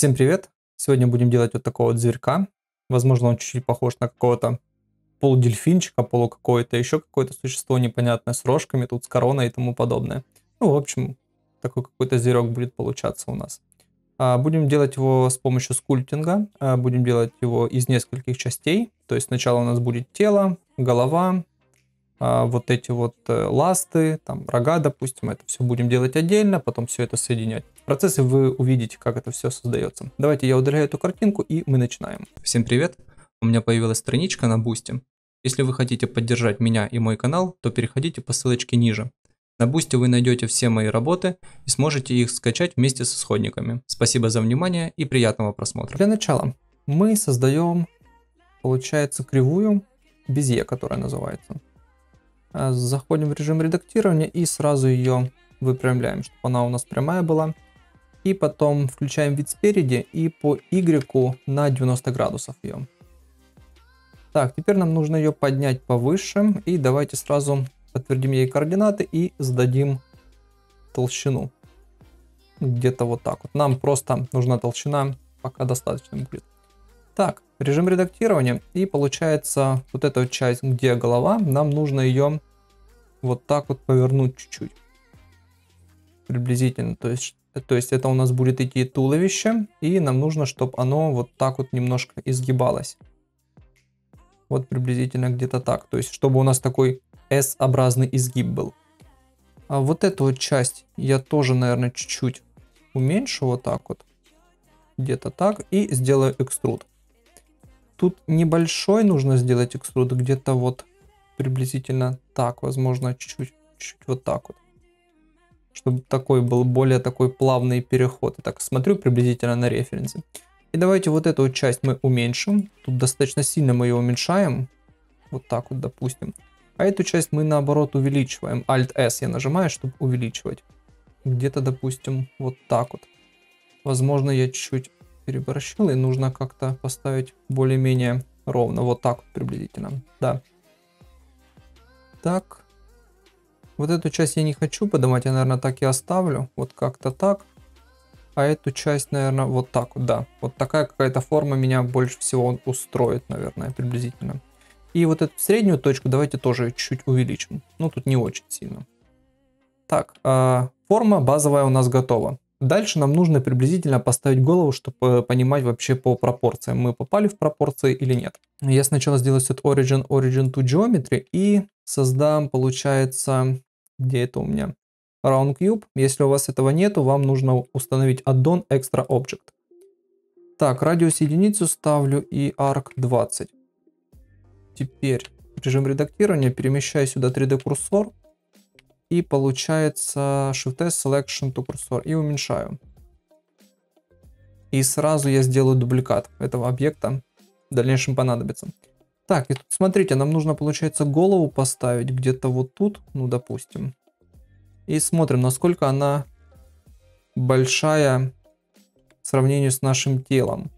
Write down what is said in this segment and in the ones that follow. Всем привет! Сегодня будем делать вот такого вот зверька. Возможно, он чуть-чуть похож на какого-то полудельфинчика, полукакое-то еще какое-то существо непонятное с рожками, тут с короной и тому подобное. Ну, в общем, такой какой-то зверек будет получаться у нас. Будем делать его с помощью скульптинга. Будем делать его из нескольких частей. То есть сначала у нас будет тело, голова, вот эти вот ласты, там рога, допустим. Это все будем делать отдельно, потом все это соединять. В процессе вы увидите, как это все создается. Давайте я удаляю эту картинку, и мы начинаем. Всем привет! У меня появилась страничка на Boosty. Если вы хотите поддержать меня и мой канал, то переходите по ссылочке ниже. На Boosty вы найдете все мои работы и сможете их скачать вместе с исходниками. Спасибо за внимание и приятного просмотра. Для начала мы создаем, получается, кривую безе, которая называется. Заходим в режим редактирования и сразу ее выпрямляем, чтобы она у нас прямая была. И потом включаем вид спереди и по Y на 90 градусов ее. Так, теперь нам нужно ее поднять повыше, и давайте сразу подтвердим ей координаты и зададим толщину. Где-то вот так вот. Нам просто нужна толщина, пока достаточно будет. Так, режим редактирования. И получается вот эта вот часть, где голова, нам нужно ее вот так вот повернуть чуть-чуть. Приблизительно. То есть это у нас будет идти туловище, и нам нужно, чтобы оно вот так вот немножко изгибалось. Вот приблизительно где-то так. То есть чтобы у нас такой S-образный изгиб был. А вот эту вот часть я тоже, наверное, чуть-чуть уменьшу вот так вот. Где-то так. И сделаю экструд. Тут небольшой нужно сделать экструд. Где-то вот приблизительно так. Возможно, чуть-чуть вот так вот. Чтобы такой был более такой плавный переход. Я так смотрю приблизительно на референсе. И давайте вот эту вот часть мы уменьшим. Тут достаточно сильно мы ее уменьшаем. Вот так вот, допустим. А эту часть мы, наоборот, увеличиваем. Alt-S я нажимаю, чтобы увеличивать. Где-то, допустим, вот так вот. Возможно, я чуть-чуть переборщил, и нужно как-то поставить более-менее ровно. Вот так вот приблизительно, да. Так. Вот эту часть я не хочу поднимать, я, наверное, так и оставлю. Вот как-то так. А эту часть, наверное, вот так вот, да. Вот такая какая-то форма меня больше всего устроит, наверное, приблизительно. И вот эту среднюю точку давайте тоже чуть-чуть увеличим. Ну, тут не очень сильно. Так, форма базовая у нас готова. Дальше нам нужно приблизительно поставить голову, чтобы понимать вообще по пропорциям, мы попали в пропорции или нет. Я сначала сделаю set origin to geometry и создам, получается, где это у меня? Round Cube. Если у вас этого нету, вам нужно установить add-on Extra Object. Так, радиус единицу ставлю и arc 20. Теперь режим редактирования, перемещаю сюда 3D курсор и получается Shift-S Selection to Cursor и уменьшаю. И сразу я сделаю дубликат этого объекта, в дальнейшем понадобится. Так, и тут смотрите, нам нужно, получается, голову поставить где-то вот тут, ну допустим. И смотрим, насколько она большая в сравнении с нашим телом.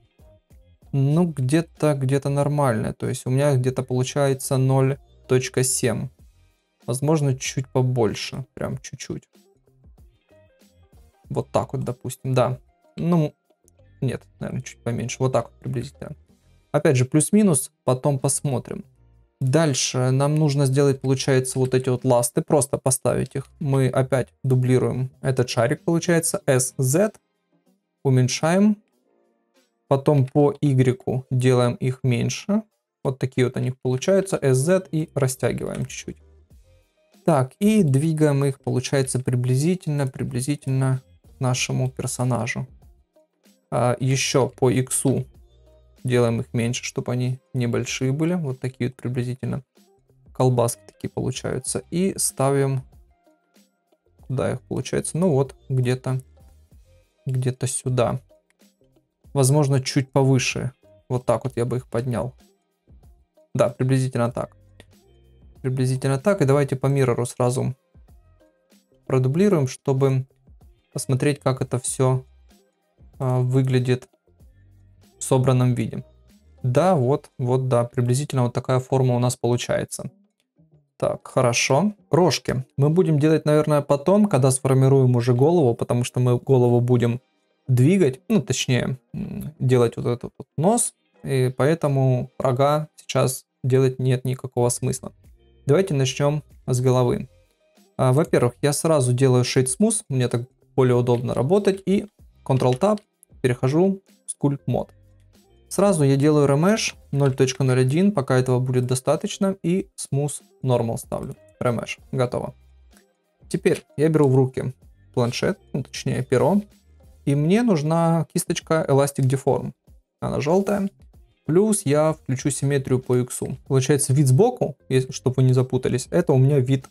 Ну, где-то нормально. То есть у меня где-то получается 0.7. Возможно, чуть побольше. Прям чуть-чуть. Вот так вот, допустим. Да. Ну, нет, наверное, чуть поменьше. Вот так вот приблизительно. Опять же, плюс-минус. Потом посмотрим. Дальше нам нужно сделать, получается, вот эти вот ласты. Просто поставить их. Мы опять дублируем этот шарик, получается. SZ. Уменьшаем. Потом по Y делаем их меньше. Вот такие вот они получаются. SZ и растягиваем чуть-чуть. Так, и двигаем их, получается, приблизительно к нашему персонажу. Еще по X делаем их меньше, чтобы они небольшие были. Вот такие вот приблизительно колбаски такие получаются. И ставим, куда их получается, ну вот, где-то сюда. Возможно, чуть повыше. Вот так вот я бы их поднял. Да, приблизительно так. Приблизительно так. И давайте по миррору сразу продублируем, чтобы посмотреть, как это все выглядит в собранном виде. Да, вот, да. Приблизительно вот такая форма у нас получается. Так, хорошо. Рожки. Мы будем делать, наверное, потом, когда сформируем уже голову, потому что мы голову будем двигать, ну точнее делать вот этот вот нос, и поэтому рога сейчас делать нет никакого смысла. Давайте начнем с головы. Во-первых, я сразу делаю Shade Smooth, мне так более удобно работать, и Ctrl-Tab, перехожу в Sculpt Mode. Сразу я делаю Remesh 0.01, пока этого будет достаточно, и Smooth Normal ставлю. Remesh, готово. Теперь я беру в руки планшет, ну, точнее перо, и мне нужна кисточка Elastic Deform, она желтая. Плюс я включу симметрию по иксу. Получается вид сбоку, чтобы вы не запутались, это у меня вид...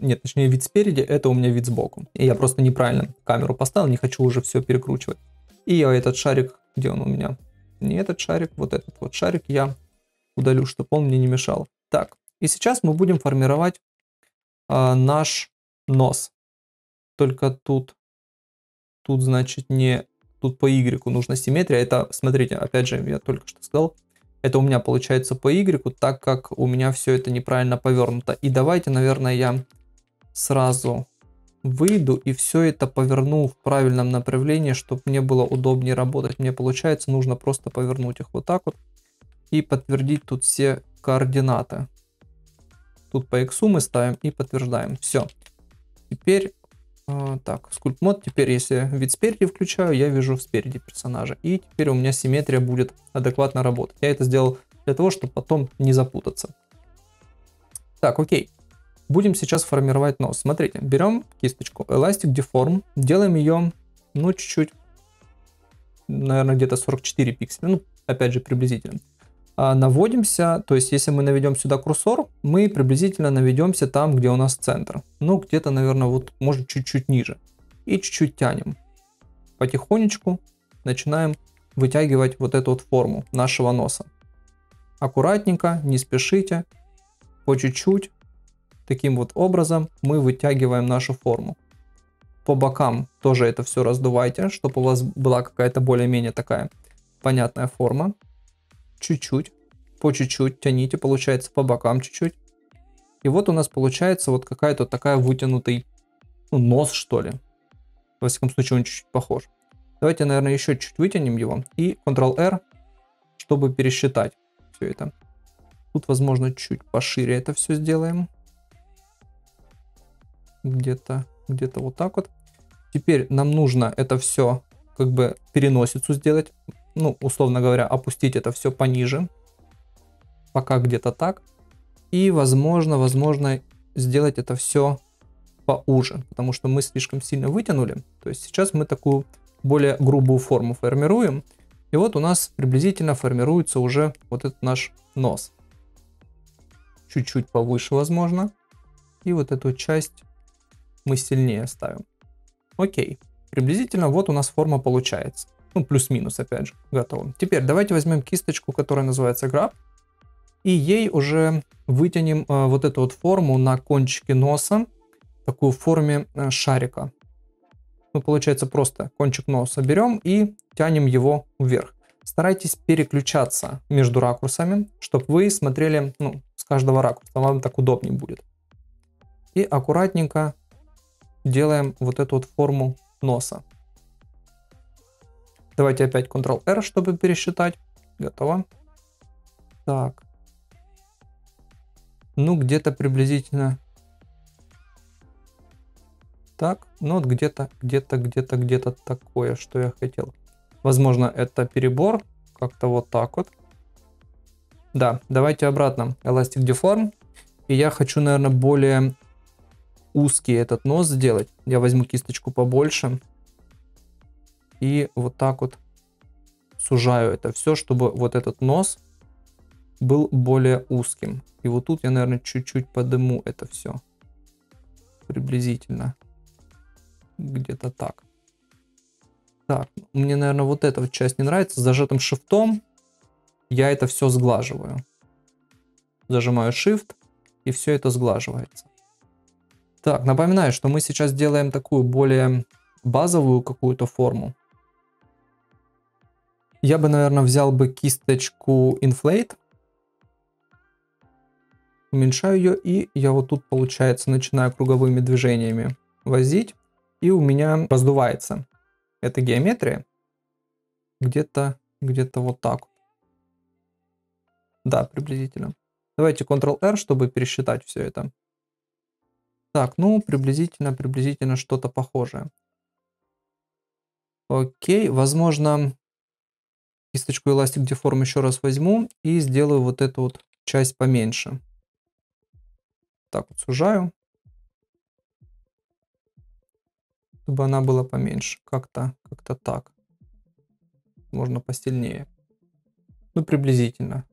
Нет, точнее вид спереди, это у меня вид сбоку. И я просто неправильно камеру поставил, не хочу уже все перекручивать. И я этот шарик, где он у меня? Не этот шарик, вот этот вот шарик я удалю, чтобы он мне не мешал. Так, и сейчас мы будем формировать наш нос. Только тут значит не... Тут по Y нужна симметрия. Это, смотрите, опять же, я только что сказал, это у меня получается по Y, так как у меня все это неправильно повернуто. И давайте, наверное, я сразу выйду и все это поверну в правильном направлении, чтобы мне было удобнее работать. Мне получается, нужно просто повернуть их вот так вот и подтвердить тут все координаты. Тут по X мы ставим и подтверждаем. Все. Теперь... Так, Sculpt Mode. Теперь, если вид спереди включаю, я вижу спереди персонажа. И теперь у меня симметрия будет адекватно работать. Я это сделал для того, чтобы потом не запутаться. Так, окей. Будем сейчас формировать нос. Смотрите, берем кисточку Elastic Deform, делаем ее, ну, чуть-чуть, наверное, где-то 44 пикселя. Ну, опять же, приблизительно. Наводимся, то есть если мы наведем сюда курсор, мы приблизительно наведемся там, где у нас центр. Ну, где-то, наверное, вот, может, чуть-чуть ниже. И чуть-чуть тянем. Потихонечку начинаем вытягивать вот эту вот форму нашего носа. Аккуратненько, не спешите, по чуть-чуть. Таким вот образом мы вытягиваем нашу форму. По бокам тоже это все раздувайте, чтобы у вас была какая-то более-менее такая понятная форма. Чуть-чуть, по чуть-чуть тяните, получается, по бокам чуть-чуть. И вот у нас получается вот какая-то такая вытянутый, ну, нос, что ли. Во всяком случае, он чуть-чуть похож. Давайте, наверное, еще чуть-чуть вытянем его. И Ctrl-R, чтобы пересчитать все это. Тут, возможно, чуть пошире это все сделаем. Где-то вот так вот. Теперь нам нужно это все как бы переносицу сделать. Ну, условно говоря, опустить это все пониже. Пока где-то так. И, возможно, сделать это все поуже. Потому что мы слишком сильно вытянули. То есть сейчас мы такую более грубую форму формируем. И вот у нас приблизительно формируется уже вот этот наш нос. Чуть-чуть повыше, возможно. И вот эту часть мы сильнее ставим. Окей. Приблизительно вот у нас форма получается. Ну, плюс-минус, опять же, готово. Теперь давайте возьмем кисточку, которая называется Grab, и ей уже вытянем вот эту вот форму на кончике носа, такую в форме шарика. Ну, получается, просто кончик носа берем и тянем его вверх. Старайтесь переключаться между ракурсами, чтобы вы смотрели, ну, с каждого ракурса, вам так удобнее будет. И аккуратненько делаем вот эту вот форму носа. Давайте опять Ctrl-R, чтобы пересчитать. Готово. Так. Ну, где-то приблизительно. Так. Ну, вот где-то такое, что я хотел. Возможно, это перебор. Как-то вот так вот. Да, давайте обратно. Elastic Deform. И я хочу, наверное, более узкий этот нос сделать. Я возьму кисточку побольше. И вот так вот сужаю это все, чтобы вот этот нос был более узким. И вот тут я, наверное, чуть-чуть подыму это все. Приблизительно. Где-то так. Так, мне, наверное, вот эта вот часть не нравится. С зажатым шифтом я это все сглаживаю. Зажимаю shift, и все это сглаживается. Так, напоминаю, что мы сейчас делаем такую более базовую какую-то форму. Я бы, наверное, взял бы кисточку Inflate. Уменьшаю ее, и я вот тут, получается, начинаю круговыми движениями возить, и у меня раздувается. этой геометрии. Где-то вот так. Да, приблизительно. Давайте Ctrl-R, чтобы пересчитать все это. Так, ну, приблизительно что-то похожее. Окей, возможно, кисточку Elastic Deform еще раз возьму и сделаю вот эту вот часть поменьше. Так вот сужаю, чтобы она была поменьше. Как-то так. Можно посильнее. Ну, приблизительно.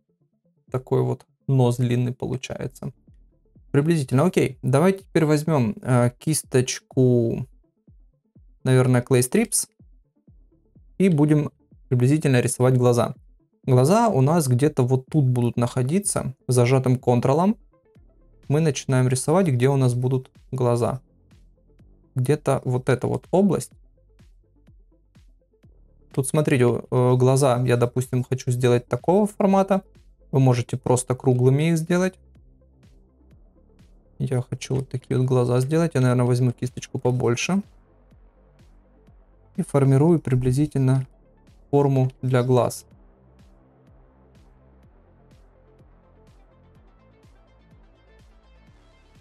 Такой вот нос длинный получается. Приблизительно. Окей. Давайте теперь возьмем кисточку, наверное, Clay Strips. И будем приблизительно рисовать глаза. Глаза у нас где-то вот тут будут находиться. Зажатым Ctrl-ом мы начинаем рисовать, где у нас будут глаза. Где-то вот эта вот область. Тут, смотрите, глаза я, допустим, хочу сделать такого формата. Вы можете просто круглыми их сделать. Я хочу вот такие вот глаза сделать. Я, наверное, возьму кисточку побольше. И формирую приблизительно форму для глаз.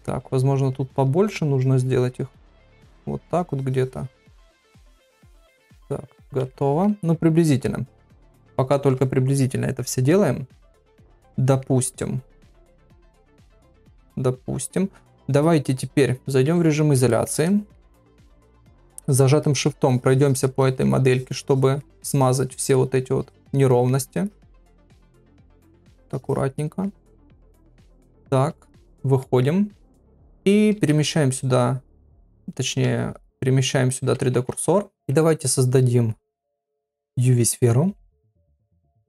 Так, возможно, тут побольше нужно сделать их. Вот так вот где-то. Так, готово. Ну, приблизительно. Пока только приблизительно это все делаем. Допустим. Давайте теперь зайдем в режим изоляции. Зажатым шифтом пройдемся по этой модельке, чтобы смазать все вот эти вот неровности. Аккуратненько. Так, выходим. И перемещаем сюда, точнее, перемещаем сюда 3D-курсор. И давайте создадим UV-сферу.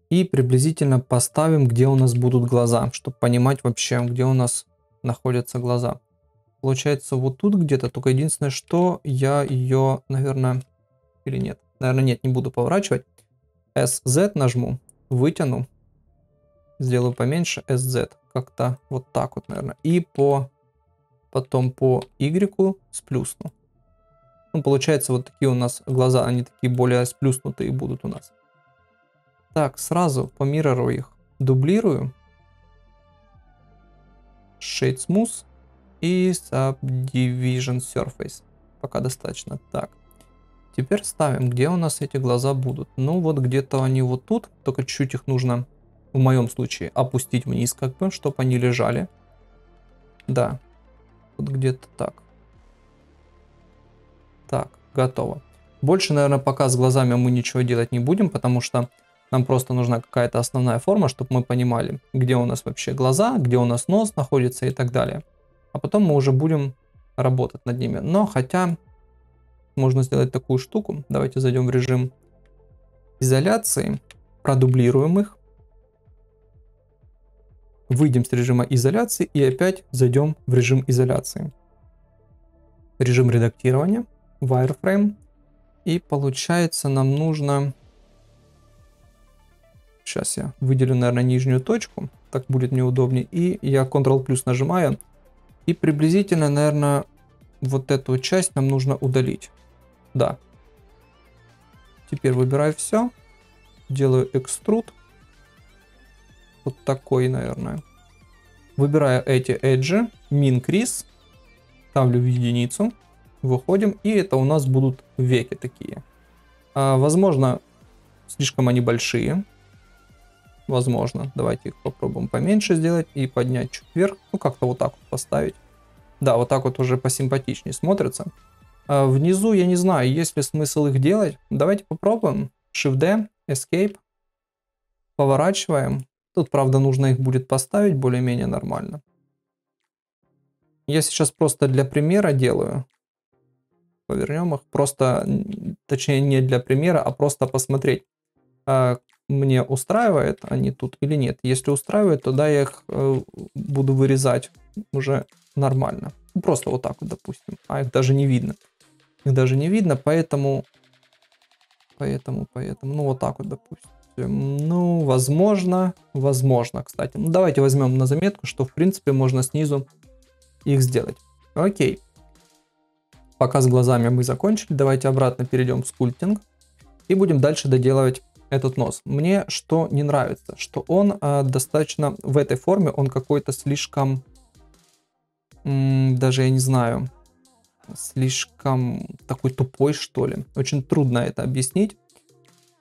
И приблизительно поставим, где у нас будут глаза, чтобы понимать вообще, где у нас находятся глаза. Получается, вот тут где-то, только единственное, что я ее, наверное, или нет. Наверное, нет, не буду поворачивать. SZ нажму, вытяну, сделаю поменьше SZ. Как-то вот так вот, наверное. И потом по Y сплюсну. Ну, получается, вот такие у нас глаза, они такие более сплюснутые будут у нас. Так, сразу по миррору их дублирую. Shade Smooth и Subdivision Surface. Пока достаточно. Так, теперь ставим, где у нас эти глаза будут. Ну, вот где-то они вот тут. Только чуть-чуть их нужно, в моем случае, опустить вниз, как бы, чтобы они лежали. Да, вот где-то так. Так, готово. Больше, наверное, пока с глазами мы ничего делать не будем, потому что нам просто нужна какая-то основная форма, чтобы мы понимали, где у нас вообще глаза, где у нас нос находится и так далее. А потом мы уже будем работать над ними. Но хотя можно сделать такую штуку. Давайте зайдем в режим изоляции, продублируем их. Выйдем с режима изоляции и опять зайдем в режим изоляции. Режим редактирования, wireframe. И получается, нам нужно... Сейчас я выделю, наверное, нижнюю точку. Так будет мне удобнее. И я Ctrl-плюс нажимаю. И приблизительно, наверное, вот эту часть нам нужно удалить. Да. Теперь выбираю все. Делаю экструд. Вот такой, наверное. Выбираю эти эджи. Min crease. Ставлю в единицу. Выходим. И это у нас будут веки такие. А, возможно, слишком они большие. Возможно. Давайте их попробуем поменьше сделать и поднять чуть вверх. Ну, как-то вот так вот поставить. Да, вот так вот уже посимпатичнее смотрится. А внизу, я не знаю, есть ли смысл их делать. Давайте попробуем. Shift-D, Escape. Поворачиваем. Тут, правда, нужно их будет поставить более-менее нормально. Я сейчас просто для примера делаю. Повернем их. Просто, точнее, не для примера, а просто посмотреть. Мне устраивает они тут или нет. Если устраивает, тогда я их буду вырезать уже нормально. Просто вот так вот, допустим. А их даже не видно. Их даже не видно, поэтому. Ну, вот так вот, допустим. Ну, возможно, кстати. Ну, давайте возьмем на заметку, что, в принципе, можно снизу их сделать. Окей. Пока с глазами мы закончили, давайте обратно перейдем в скульптинг и будем дальше доделывать этот нос. Мне что не нравится, что он достаточно в этой форме, он какой-то слишком, даже я не знаю, слишком такой тупой, что ли. Очень трудно это объяснить.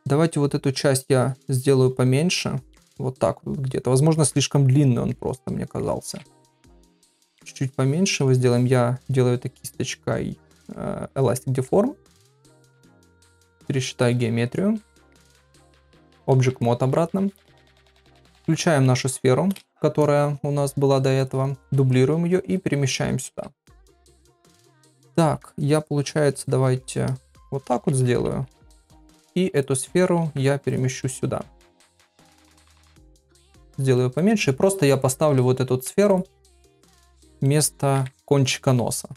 Давайте вот эту часть я сделаю поменьше, вот так вот где-то. Возможно, слишком длинный он просто мне казался. Чуть-чуть поменьше его сделаем. Я делаю это кисточкой Elastic Deform. Пересчитаю геометрию. Object Mode обратно. Включаем нашу сферу, которая у нас была до этого. Дублируем ее и перемещаем сюда. Так, я, получается, давайте вот так вот сделаю. И эту сферу я перемещу сюда. Сделаю поменьше. И просто я поставлю вот эту сферу вместо кончика носа.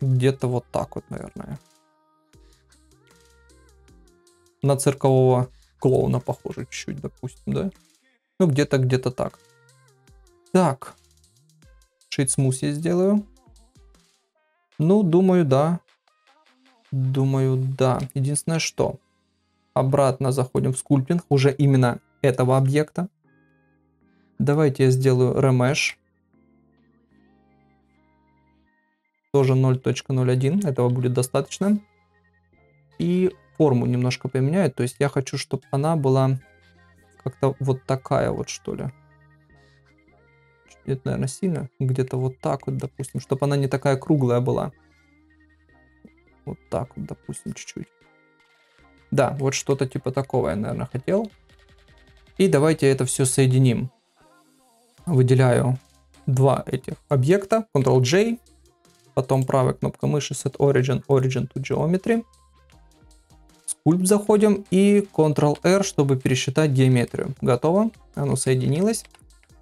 Где-то вот так вот, наверное. На циркового клоуна похоже чуть-чуть, допустим, да? Ну, где-то так. Так. Shade Smooth я сделаю. Ну, думаю, да. Думаю, да. Единственное, что... Обратно заходим в скульптинг уже именно этого объекта. Давайте я сделаю Remesh. Тоже 0.01. Этого будет достаточно. И форму немножко поменяю. То есть я хочу, чтобы она была как-то вот такая вот, что ли. Это, наверное, сильно. Где-то вот так вот, допустим. Чтобы она не такая круглая была. Вот так вот, допустим, чуть-чуть. Да, вот что-то типа такого я, наверное, хотел. И давайте это все соединим. Выделяю два этих объекта. Ctrl-J. Потом правая кнопка мыши Set Origin, Origin to Geometry. Sculpt заходим и Ctrl-R, чтобы пересчитать геометрию. Готово. Оно соединилось.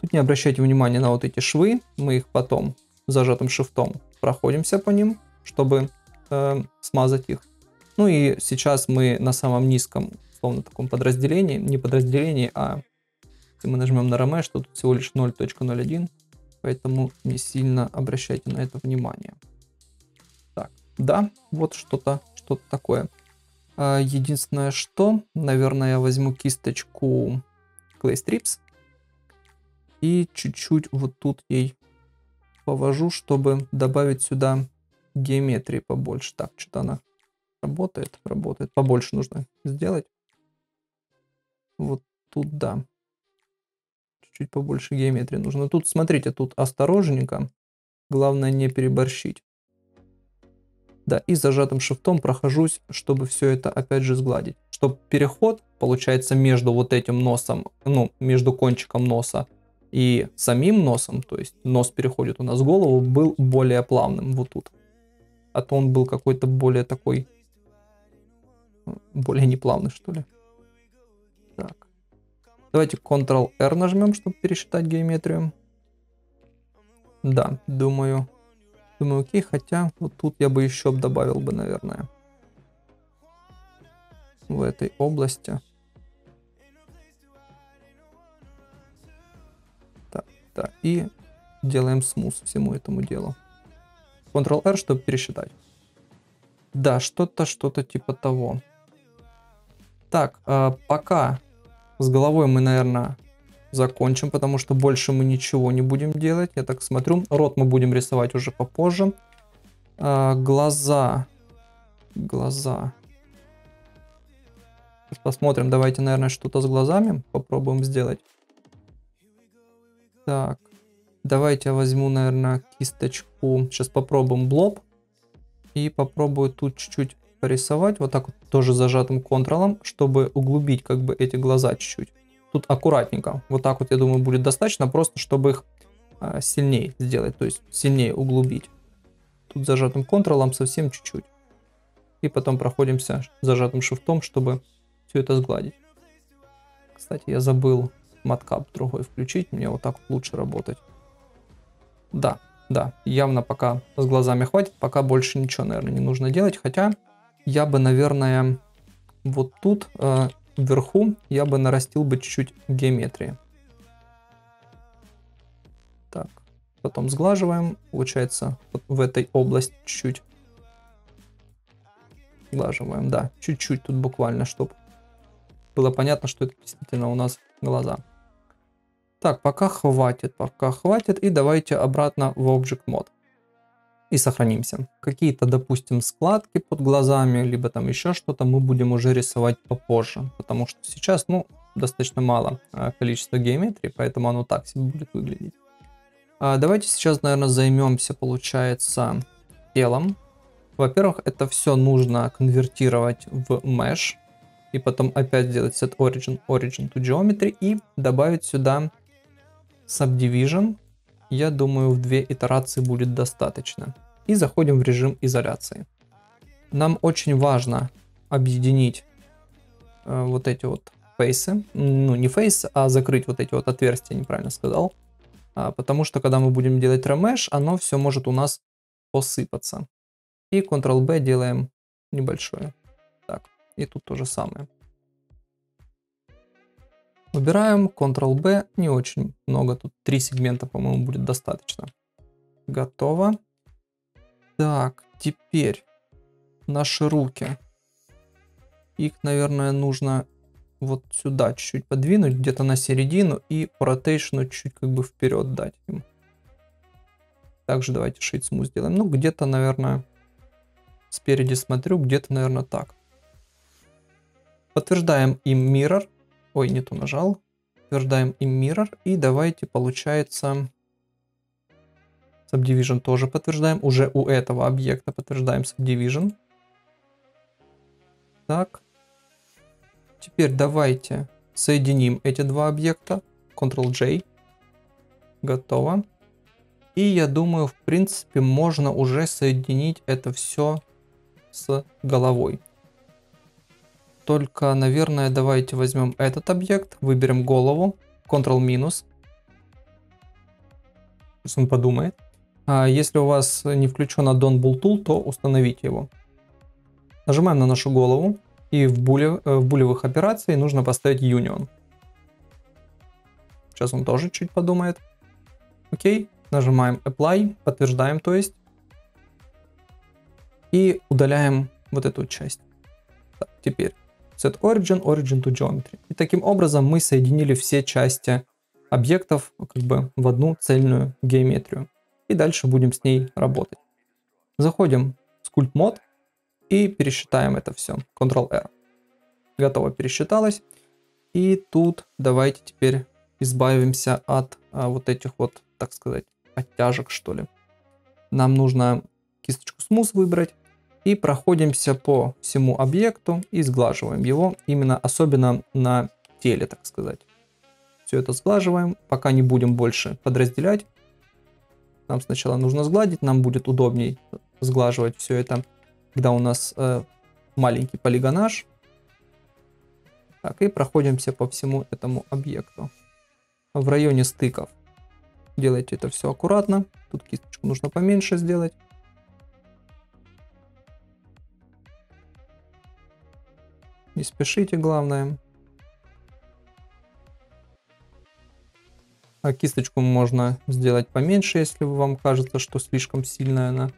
Тут не обращайте внимания на вот эти швы. Мы их потом зажатым шифтом проходимся по ним, чтобы смазать их. Ну и сейчас мы на самом низком, словно таком подразделении, не подразделении, а если мы нажмем на Remesh, что тут всего лишь 0.01, поэтому не сильно обращайте на это внимание. Так, да, вот что-то такое. Единственное, что, наверное, я возьму кисточку Clay Strips и чуть-чуть вот тут ей повожу, чтобы добавить сюда геометрии побольше. Так, что-то она... Работает. Побольше нужно сделать. Вот тут, да. Чуть-чуть побольше геометрии нужно. Тут, смотрите, тут осторожненько. Главное не переборщить. Да, и зажатым шифтом прохожусь, чтобы все это опять же сгладить. Чтобы переход, получается, между вот этим носом, ну, между кончиком носа и самим носом, то есть нос переходит у нас в голову, был более плавным вот тут. А то он был какой-то более такой... Более неплавный, что ли. Так. Давайте Ctrl-R нажмем, чтобы пересчитать геометрию. Да, думаю, окей. Хотя вот тут я бы еще добавил бы, наверное. В этой области. Так, да. И делаем смус всему этому делу. Ctrl-R, чтобы пересчитать. Да, что-то типа того. Так, пока с головой мы, наверное, закончим, потому что больше мы ничего не будем делать. Я так смотрю. Рот мы будем рисовать уже попозже. Глаза. Сейчас посмотрим. Давайте, наверное, что-то с глазами попробуем сделать. Так. Давайте я возьму, наверное, кисточку. Сейчас попробуем блоб. И попробую тут чуть-чуть порисовать. Вот так вот тоже зажатым контролом, чтобы углубить как бы эти глаза чуть-чуть. Тут аккуратненько. Вот так вот, я думаю, будет достаточно. Просто, чтобы их сильнее сделать. То есть сильнее углубить. Тут зажатым контролом совсем чуть-чуть. И потом проходимся зажатым шифтом, чтобы все это сгладить. Кстати, я забыл маткап другой включить. Мне вот так вот лучше работать. Да, явно пока с глазами хватит, пока больше ничего, наверное, не нужно делать. Хотя я бы, наверное, вот тут вверху я бы нарастил бы чуть-чуть геометрии. Так, потом сглаживаем, получается, вот в этой области чуть-чуть Сглаживаем, да, чуть-чуть тут буквально, чтобы было понятно, что это действительно у нас глаза. Так, пока хватит. И давайте обратно в Object Mode. И сохранимся. Какие-то, допустим, складки под глазами, либо там еще что-то мы будем уже рисовать попозже. Потому что сейчас, ну, достаточно мало количества геометрии, поэтому оно так себе будет выглядеть. Давайте сейчас, наверное, займемся, получается, телом. Во-первых, это все нужно конвертировать в mesh. И потом опять делать set origin to geometry и добавить сюда subdivision. Я думаю, в 2 итерации будет достаточно. И заходим в режим изоляции. Нам очень важно объединить вот эти вот фейсы. Ну, не фейс, а закрыть вот эти вот отверстия, неправильно сказал. Потому что, когда мы будем делать ремеш, оно все может у нас посыпаться. И Ctrl-B делаем небольшое. Так. И тут то же самое. Выбираем Ctrl-B. Не очень много. Тут 3 сегмента, по-моему, будет достаточно. Готово. Так, теперь наши руки. Их, наверное, нужно вот сюда чуть-чуть подвинуть, где-то на середину, и ротейшну чуть как бы вперед дать им. Также давайте Shade Smooth сделаем. Ну, где-то, наверное, спереди смотрю, где-то, наверное, так. Подтверждаем им Mirror. Ой, не ту нажал. Подтверждаем им Mirror. И давайте, получается, Subdivision тоже подтверждаем. Уже у этого объекта подтверждаем Subdivision. Так. Теперь давайте соединим эти два объекта. Ctrl-J. Готово. И я думаю, в принципе, можно уже соединить это все с головой. Только, наверное, давайте возьмем этот объект, выберем голову, Ctrl-. Пусть он подумает. А если у вас не включен add-on Bool Tool, то установите его. Нажимаем на нашу голову, и в булевых операциях нужно поставить Union. Сейчас он тоже чуть подумает. Окей, нажимаем Apply, подтверждаем, то есть. И удаляем вот эту часть. Так, теперь. Set origin, origin to geometry. И таким образом мы соединили все части объектов как бы в одну цельную геометрию. И дальше будем с ней работать. Заходим в Sculpt Mode и пересчитаем это все. Ctrl-R. Готово, пересчиталось. И тут давайте теперь избавимся от вот этих вот, так сказать, оттяжек, что ли. Нам нужно кисточку Smooth выбрать. И проходимся по всему объекту и сглаживаем его, именно особенно на теле, так сказать. Все это сглаживаем, пока не будем больше подразделять. Нам сначала нужно сгладить, нам будет удобней сглаживать все это, когда у нас маленький полигонаж. Так, и проходимся по всему этому объекту. В районе стыков делайте это все аккуратно. Тут кисточку нужно поменьше сделать. Не спешите, главное. А кисточку можно сделать поменьше, если вам кажется, что слишком сильная она.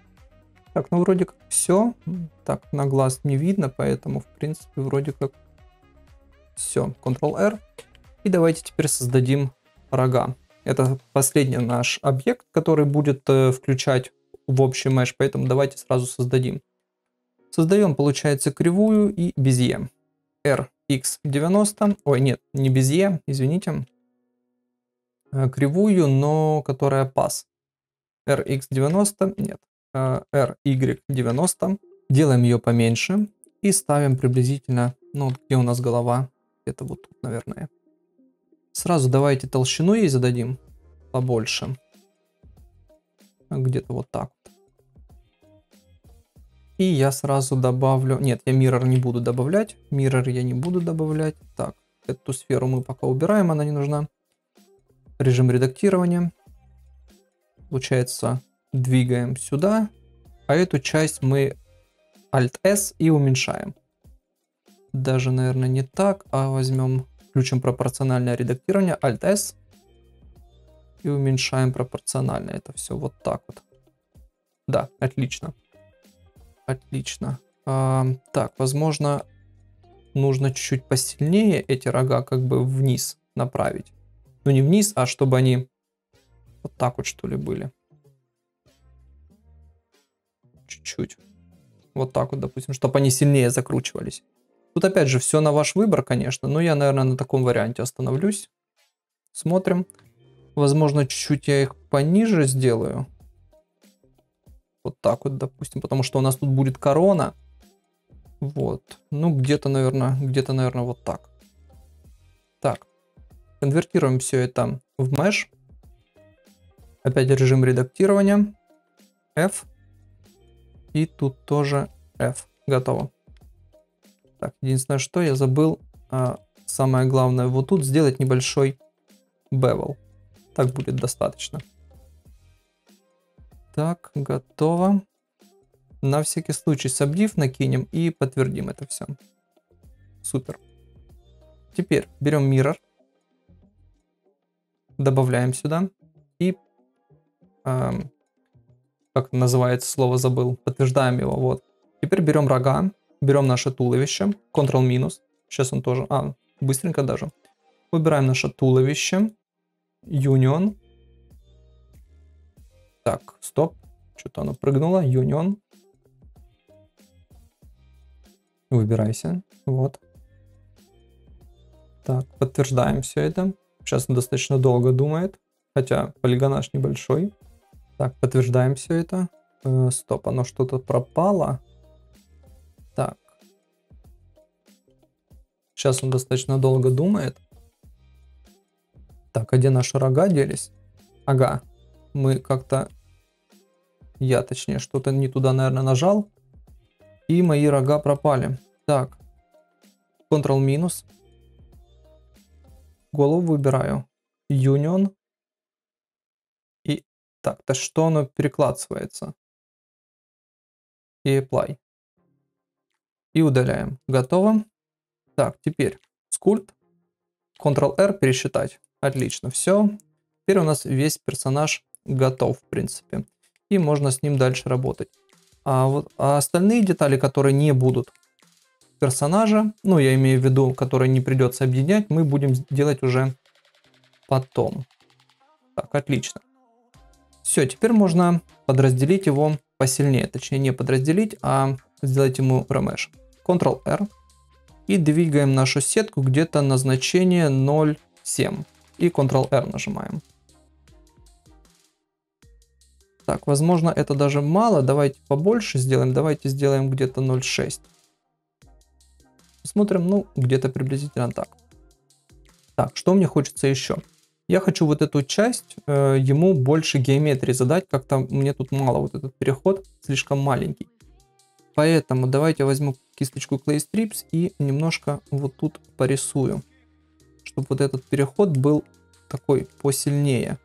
Так, ну вроде как все. Так, на глаз не видно, поэтому, в принципе, вроде как все. Ctrl-R. И давайте теперь создадим рога. Это последний наш объект, который будет включать в общий mesh, поэтому давайте сразу создадим. Создаем, получается, кривую и безе. RX90, ой, нет, не безе, извините, кривую, но которая пас. RX90, нет, RY90. Делаем ее поменьше и ставим приблизительно, ну, где у нас голова, это вот тут, наверное. Сразу давайте толщину ей зададим побольше. Где-то вот так. И я сразу добавлю... Нет, я Mirror не буду добавлять. Так, эту сферу мы пока убираем, она не нужна. Режим редактирования. Получается, двигаем сюда. А эту часть мы Alt-S и уменьшаем. Даже, наверное, не так. А возьмем... Включим пропорциональное редактирование. Alt-S. И уменьшаем пропорционально. Это все вот так вот. Да, отлично. Так, возможно, нужно чуть-чуть посильнее эти рога как бы вниз направить. Ну, не вниз, а чтобы они вот так вот, что ли, были. Чуть-чуть. Вот так вот, допустим, чтобы они сильнее закручивались. Тут, опять же, все на ваш выбор, конечно. Но я, наверное, на таком варианте остановлюсь. Смотрим. Возможно, чуть-чуть я их пониже сделаю. Вот так вот, допустим. Потому что у нас тут будет корона. Вот. Ну, где-то, наверное, вот так. Так. Конвертируем все это в mesh. Опять режим редактирования. F. И тут тоже F. Готово. Так, единственное, что я забыл, самое главное, вот тут сделать небольшой bevel. Так будет достаточно. Так, готово. На всякий случай сабдив накинем и подтвердим это все. Супер. Теперь берем mirror. Добавляем сюда. И... как называется слово, забыл. Подтверждаем его, вот. Теперь берем рога, берем наше туловище, Ctrl-. Сейчас он тоже, быстренько даже. Выбираем наше туловище, Union. Так, стоп, что-то оно прыгнуло, Union. Выбирайся, вот. Так, подтверждаем все это. Сейчас он достаточно долго думает, хотя полигонаж небольшой. Так, подтверждаем все это. Стоп, оно что-то пропало. Так. Сейчас он достаточно долго думает. Так, а где наши рога делись? Ага. Мы как-то... Я, точнее, что-то не туда, наверное, нажал. И мои рога пропали. Так. Ctrl-. Голову выбираю. Union. Так, то что оно перекладывается? И apply. И удаляем. Готово. Так, теперь скульпт. Ctrl-R пересчитать. Отлично, все. Теперь у нас весь персонаж готов, в принципе. И можно с ним дальше работать. А остальные детали, которые не будут персонажа, ну, я имею в виду, которые не придется объединять, мы будем делать уже потом. Так, отлично. Все, теперь можно подразделить его посильнее. Точнее, не подразделить, а сделать ему ремеш. Ctrl-R. И двигаем нашу сетку где-то на значение 0,7. И Ctrl-R нажимаем. Так, возможно, это даже мало. Давайте побольше сделаем. Давайте сделаем где-то 0,6. Смотрим, ну, где-то приблизительно так. Так, что мне хочется еще? Я хочу вот эту часть ему больше геометрии задать, как-то мне тут мало, вот этот переход слишком маленький. Поэтому давайте возьму кисточку Clay Strips и немножко вот тут порисую, чтобы вот этот переход был такой посильнее.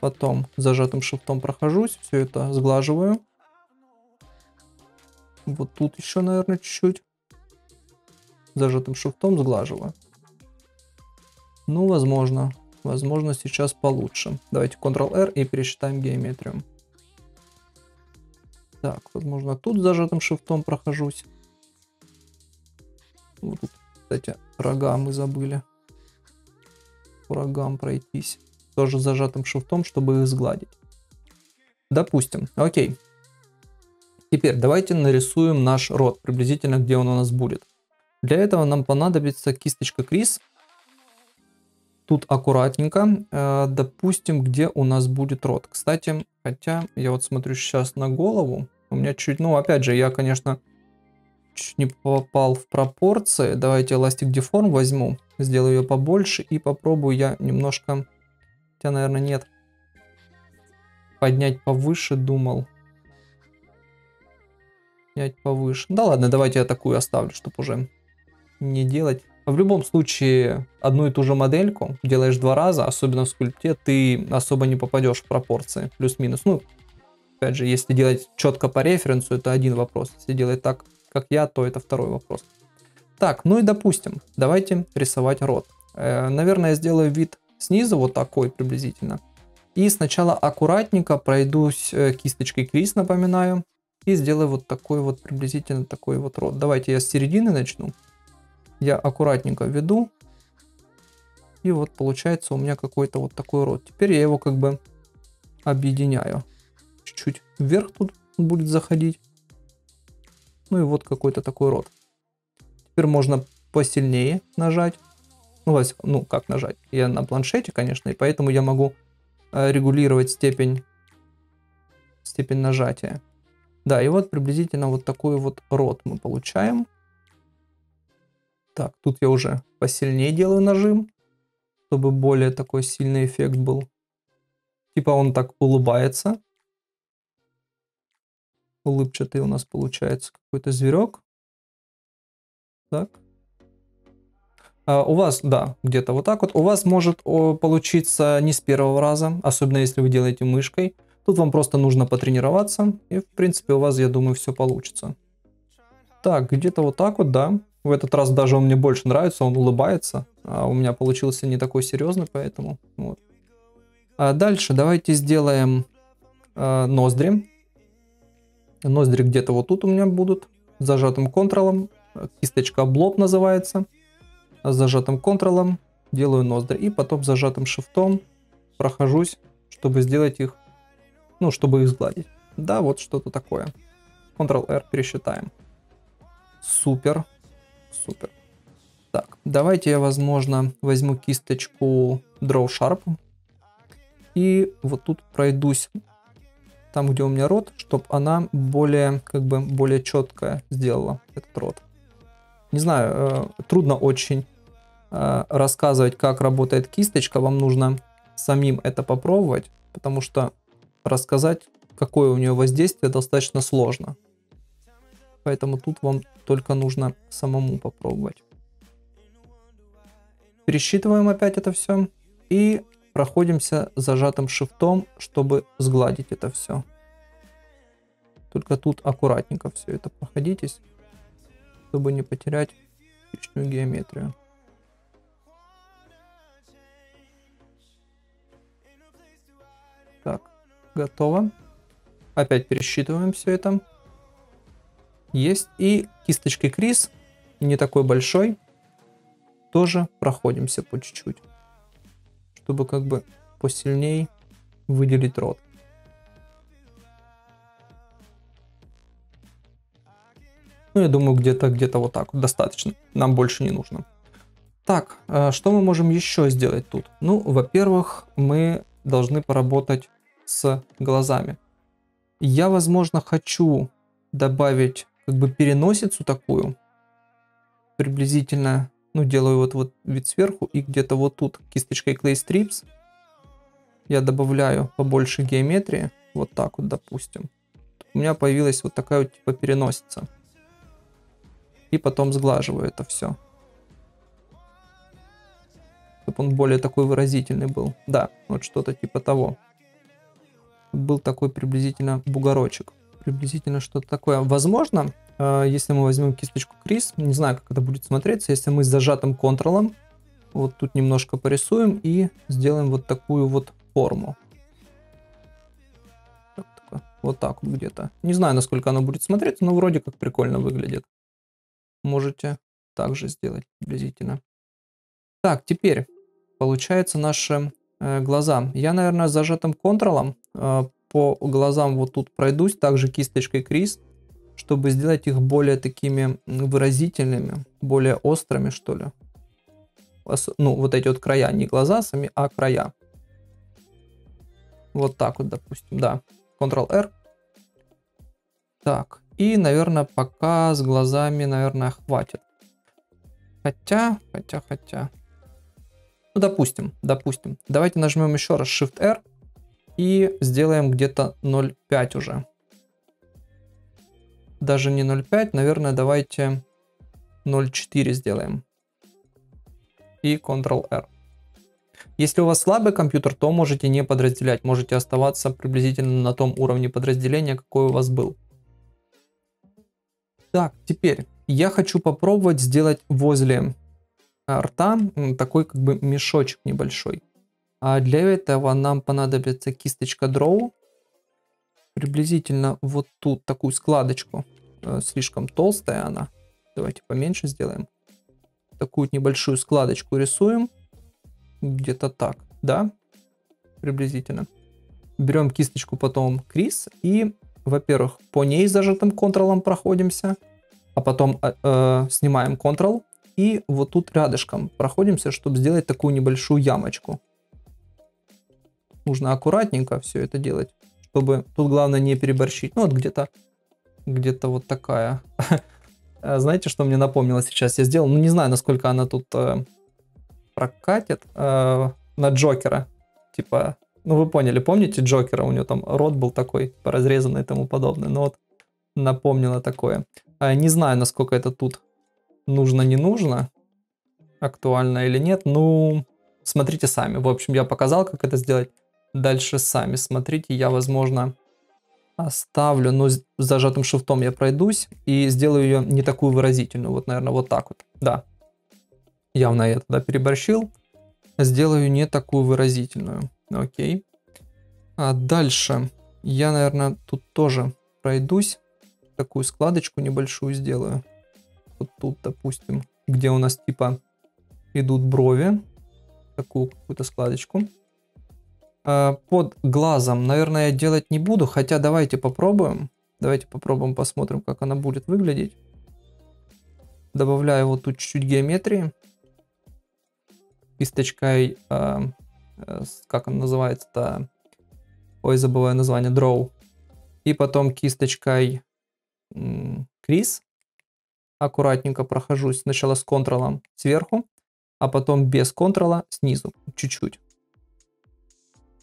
Потом зажатым шифтом прохожусь, все это сглаживаю. Вот тут еще, наверное, чуть-чуть. Зажатым шифтом сглаживаю. Ну, возможно. Возможно, сейчас получше. Давайте Ctrl-R и пересчитаем геометрию. Так, возможно, тут зажатым шифтом прохожусь. Вот тут, кстати, рога мы забыли. По рогам пройтись. Тоже зажатым шифтом, чтобы их сгладить. Допустим. Окей. Теперь давайте нарисуем наш рот. Приблизительно, где он у нас будет. Для этого нам понадобится кисточка Крис. Тут аккуратненько, допустим, где у нас будет рот. Кстати, хотя я вот смотрю сейчас на голову, у меня чуть, ну опять же, я, конечно, чуть не попал в пропорции. Давайте Elastic Deform возьму, сделаю ее побольше и попробую я немножко, хотя, наверное, нет, поднять повыше, думал. Поднять повыше. Да ладно, давайте я такую оставлю, чтобы уже не делать. В любом случае, одну и ту же модельку делаешь два раза, особенно в скульпте, ты особо не попадешь в пропорции, плюс-минус. Ну, опять же, если делать четко по референсу, это один вопрос. Если делать так, как я, то это второй вопрос. Так, ну и допустим, давайте рисовать рот. Наверное, я сделаю вид снизу, вот такой приблизительно. И сначала аккуратненько пройдусь кисточкой Крис, напоминаю, и сделаю вот такой вот, приблизительно такой вот рот. Давайте я с середины начну. Я аккуратненько введу. И вот получается у меня какой-то вот такой рот. Теперь я его как бы объединяю. Чуть-чуть вверх тут будет заходить. Ну и вот какой-то такой рот. Теперь можно посильнее нажать. Ну как нажать? Я на планшете, конечно, и поэтому я могу регулировать степень нажатия. Да, и вот приблизительно вот такой вот рот мы получаем. Так, тут я уже посильнее делаю нажим, чтобы более такой сильный эффект был. Типа он так улыбается. Улыбчатый у нас получается какой-то зверек. Так. У вас, да, где-то вот так вот. У вас может получиться не с первого раза, особенно если вы делаете мышкой. Тут вам просто нужно потренироваться, и в принципе у вас, я думаю, все получится. Так, где-то вот так вот, да. В этот раз даже он мне больше нравится, он улыбается. А у меня получился не такой серьезный, поэтому вот. А дальше давайте сделаем ноздри. Ноздри где-то вот тут у меня будут. С зажатым контролом. Кисточка блоб называется. С зажатым контролом делаю ноздри. И потом с зажатым шифтом прохожусь, чтобы сделать их, ну, чтобы их сгладить. Да, вот что-то такое. Ctrl-R пересчитаем. Супер. Супер. Так, давайте я, возможно, возьму кисточку Draw Sharp. И вот тут пройдусь там, где у меня рот, чтобы она более, как бы, более четко сделала этот рот. Не знаю, трудно очень рассказывать, как работает кисточка. Вам нужно самим это попробовать, потому что рассказать, какое у нее воздействие, достаточно сложно. Поэтому тут вам только нужно самому попробовать. Пересчитываем опять это все. И проходимся зажатым шифтом, чтобы сгладить это все. Только тут аккуратненько все это проходитесь, чтобы не потерять лишнюю геометрию. Так, готово. Опять пересчитываем все это. Есть. И кисточкой Крис, не такой большой, тоже проходимся по чуть-чуть, чтобы как бы посильнее выделить рот. Ну, я думаю, где-то вот так вот достаточно. Нам больше не нужно. Так, что мы можем еще сделать тут? Ну, во-первых, мы должны поработать с глазами. Я, возможно, хочу добавить как бы переносицу такую. Приблизительно, ну, делаю вот вид сверху и где-то вот тут кисточкой Clay Strips. Я добавляю побольше геометрии. Вот так вот, допустим. У меня появилась вот такая вот типа переносица. И потом сглаживаю это все. Чтобы он более такой выразительный был. Да, вот что-то типа того. Был такой приблизительно бугорочек. Приблизительно что-то такое. Возможно, если мы возьмем кисточку Крис, не знаю, как это будет смотреться, если мы с зажатым контролом вот тут немножко порисуем и сделаем вот такую вот форму. Вот так вот где-то. Не знаю, насколько оно будет смотреться, но вроде как прикольно выглядит. Можете также сделать приблизительно. Так, теперь получается наши глаза. Я, наверное, с зажатым контролом по глазам вот тут пройдусь, также кисточкой Крис, чтобы сделать их более такими выразительными, более острыми, что ли. Ну, вот эти вот края, не глаза сами, а края. Вот так вот, допустим, да. Ctrl-R. Так. И, наверное, пока с глазами, наверное, хватит. Хотя. Ну, допустим. Давайте нажмем еще раз Shift-R и сделаем где-то 0,5 уже. Даже не 0,5, наверное, давайте 0,4 сделаем. И Ctrl-R. Если у вас слабый компьютер, то можете не подразделять. Можете оставаться приблизительно на том уровне подразделения, какой у вас был. Так, теперь я хочу попробовать сделать возле рта такой как бы мешочек небольшой. А для этого нам понадобится кисточка Draw. приблизительно вот тут такую складочку. Слишком толстая она. Давайте поменьше сделаем. Такую небольшую складочку рисуем. Где-то так, да? Приблизительно. Берем кисточку потом Крис и, во-первых, по ней зажатым Ctrl проходимся, а потом снимаем Ctrl и вот тут рядышком проходимся, чтобы сделать такую небольшую ямочку. Нужно аккуратненько все это делать, чтобы тут главное не переборщить. Ну вот где-то вот такая. Знаете, что мне напомнило сейчас? Я сделал, ну не знаю, насколько она тут прокатит, на Джокера. Типа, ну вы поняли, помните Джокера? У него там рот был такой, поразрезанный и тому подобное. Но вот напомнило такое. Не знаю, насколько это тут нужно, не нужно, актуально или нет. Ну, смотрите сами. В общем, я показал, как это сделать. Дальше сами смотрите. Я, возможно, оставлю, но с зажатым шифтом я пройдусь и сделаю ее не такую выразительную. Вот, наверное, вот так вот. Да, явно я тогда переборщил. Сделаю не такую выразительную. Окей. А дальше я, наверное, тут тоже пройдусь. Такую складочку небольшую сделаю. Вот тут, допустим, где у нас типа идут брови. Такую какую-то складочку. Под глазом, наверное, я делать не буду. Хотя давайте попробуем. Давайте попробуем, посмотрим, как она будет выглядеть. Добавляю вот тут чуть-чуть геометрии. Кисточкой, как она называется-то? Ой, забываю название, Draw. И потом кисточкой Крис. Аккуратненько прохожусь сначала с Ctrl сверху, а потом без Ctrl снизу, чуть-чуть.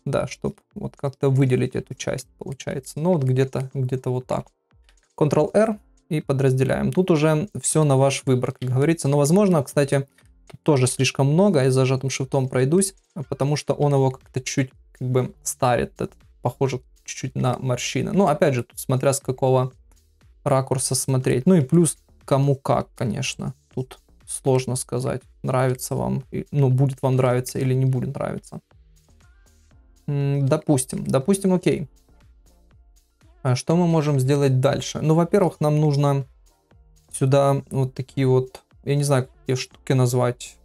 Да, чтобы вот как-то выделить эту часть, получается. Ну вот где-то вот так. Ctrl-R и подразделяем. Тут уже все на ваш выбор, как говорится. Но возможно, кстати... тоже слишком много, и зажатым шифтом пройдусь, потому что он его как-то чуть как бы старит, это похоже чуть-чуть на морщины. Ну, опять же, тут смотря с какого ракурса смотреть. Ну и плюс кому как, конечно. Тут сложно сказать, нравится вам, ну, будет вам нравиться или не будет нравиться. Допустим, окей. А что мы можем сделать дальше? Ну, во-первых, нам нужно сюда вот такие вот, я не знаю, какие штуки назвать.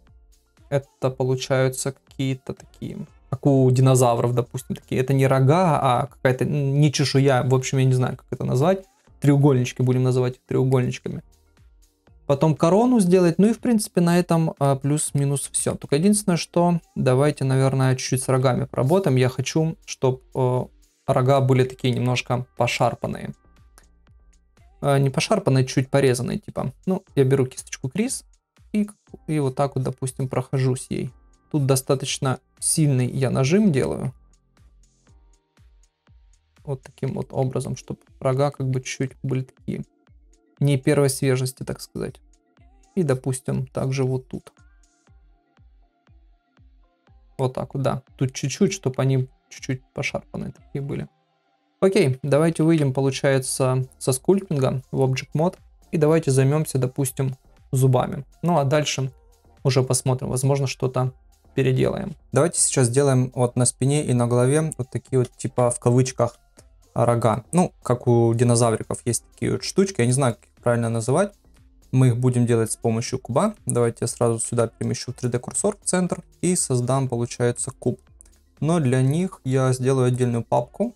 Это получаются какие-то такие, как у динозавров, допустим, такие. Это не рога, а какая-то не чешуя. В общем, я не знаю, как это назвать. Треугольнички, будем называть их треугольничками. Потом корону сделать. Ну и, в принципе, на этом плюс-минус все. Только единственное, что давайте, наверное, чуть-чуть с рогами поработаем. Я хочу, чтобы рога были такие немножко пошарпанные. Не пошарпанный, чуть порезанный, типа. Ну, я беру кисточку Крис и вот так вот, допустим, прохожусь ей. Тут достаточно сильный я нажим делаю. Вот таким вот образом, чтобы рога как бы чуть были такие. Не первой свежести, так сказать. И, допустим, также вот тут. Вот так вот, да. Тут чуть-чуть, чтобы они чуть-чуть пошарпанные такие были. Окей, давайте выйдем, получается, со скульптинга в Object Mode. И давайте займемся, допустим, зубами. Ну а дальше уже посмотрим, возможно, что-то переделаем. Давайте сейчас сделаем вот на спине и на голове вот такие вот, типа, в кавычках, рога. Ну, как у динозавриков есть такие вот штучки, я не знаю, как их правильно называть. Мы их будем делать с помощью куба. Давайте я сразу сюда перемещу 3D курсор в центр и создам, получается, куб. Но для них я сделаю отдельную папку.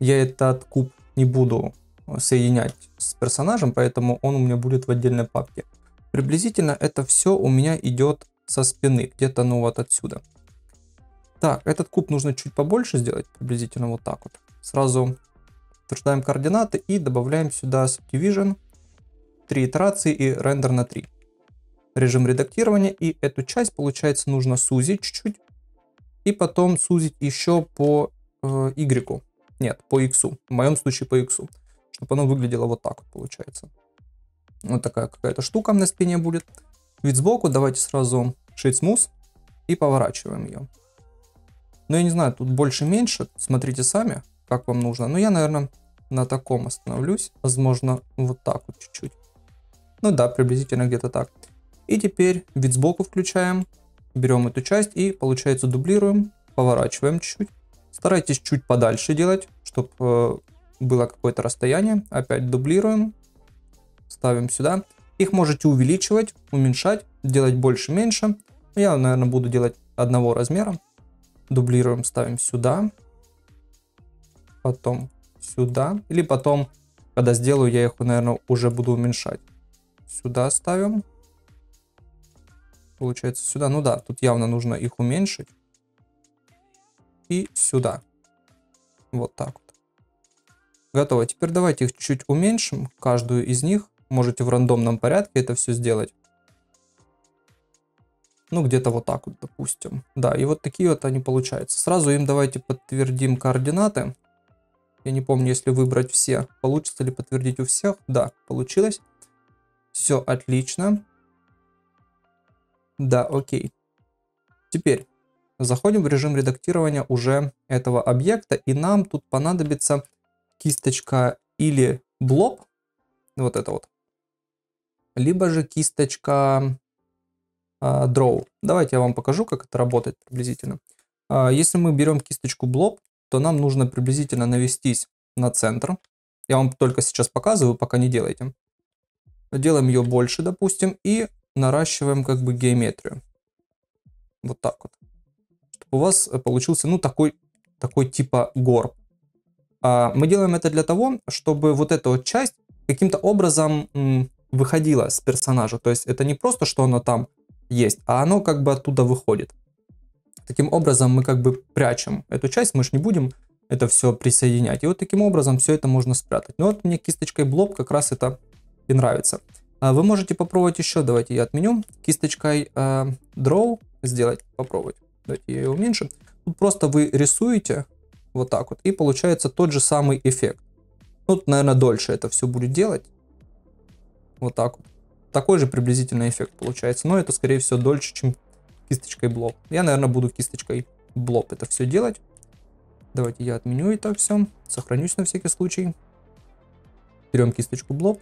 Я этот куб не буду соединять с персонажем, поэтому он у меня будет в отдельной папке. Приблизительно это все у меня идет со спины, где-то, ну вот отсюда. Так, этот куб нужно чуть побольше сделать, приблизительно вот так вот. Сразу утверждаем координаты и добавляем сюда Subdivision, 3 итерации и рендер на 3. Режим редактирования, и эту часть, получается, нужно сузить чуть-чуть. И потом сузить еще по Y. Нет, по иксу. В моем случае по иксу. Чтобы оно выглядело вот так вот, получается. Вот такая какая-то штука на спине будет. Вид сбоку. Давайте сразу Shade Smooth и поворачиваем ее. Но я не знаю, тут больше-меньше. Смотрите сами, как вам нужно. Но я, наверное, на таком остановлюсь. Возможно, вот так вот чуть-чуть. Ну да, приблизительно где-то так. И теперь вид сбоку включаем. Берем эту часть и, получается, дублируем. Поворачиваем чуть-чуть. Старайтесь чуть подальше делать, чтобы было какое-то расстояние. Опять дублируем, ставим сюда. Их можете увеличивать, уменьшать, делать больше-меньше. Я, наверное, буду делать одного размера. Дублируем, ставим сюда, потом сюда. Или потом, когда сделаю, я их, наверное, уже буду уменьшать. Сюда ставим. Получается сюда. Ну да, тут явно нужно их уменьшить. И сюда. Вот так вот. Готово. Теперь давайте их чуть уменьшим. Каждую из них. Можете в рандомном порядке это все сделать. Ну, где-то вот так вот, допустим. Да, и вот такие вот они получаются. Сразу им давайте подтвердим координаты. Я не помню, если выбрать все, получится ли подтвердить у всех. Да, получилось. Все отлично. Да, окей. Теперь заходим в режим редактирования уже этого объекта. И нам тут понадобится кисточка или блоб. Вот это вот. Либо же кисточка... Draw. Давайте я вам покажу, как это работает приблизительно. Если мы берем кисточку Blob, то нам нужно приблизительно навестись на центр. Я вам только сейчас показываю, пока не делайте. Делаем ее больше, допустим, и наращиваем как бы геометрию. Вот так вот. Чтобы у вас получился, ну, такой типа горб. Мы делаем это для того, чтобы вот эта вот часть каким-то образом выходила с персонажа. То есть это не просто, что она там есть, а оно как бы оттуда выходит. Таким образом мы как бы прячем эту часть, мы же не будем это все присоединять. И вот таким образом все это можно спрятать. Но вот мне кисточкой Blob как раз это и нравится. Вы можете попробовать еще, давайте я отменю, кисточкой Draw сделать, попробовать. Давайте я ее уменьшу. Тут просто вы рисуете вот так вот, и получается тот же самый эффект. Тут, наверное, дольше это все будет делать. Вот так вот. Такой же приблизительный эффект получается, но это, скорее всего, дольше, чем кисточкой Blob. Я, наверное, буду кисточкой Blob это все делать. Давайте я отменю это все, сохранюсь на всякий случай. Берем кисточку Blob,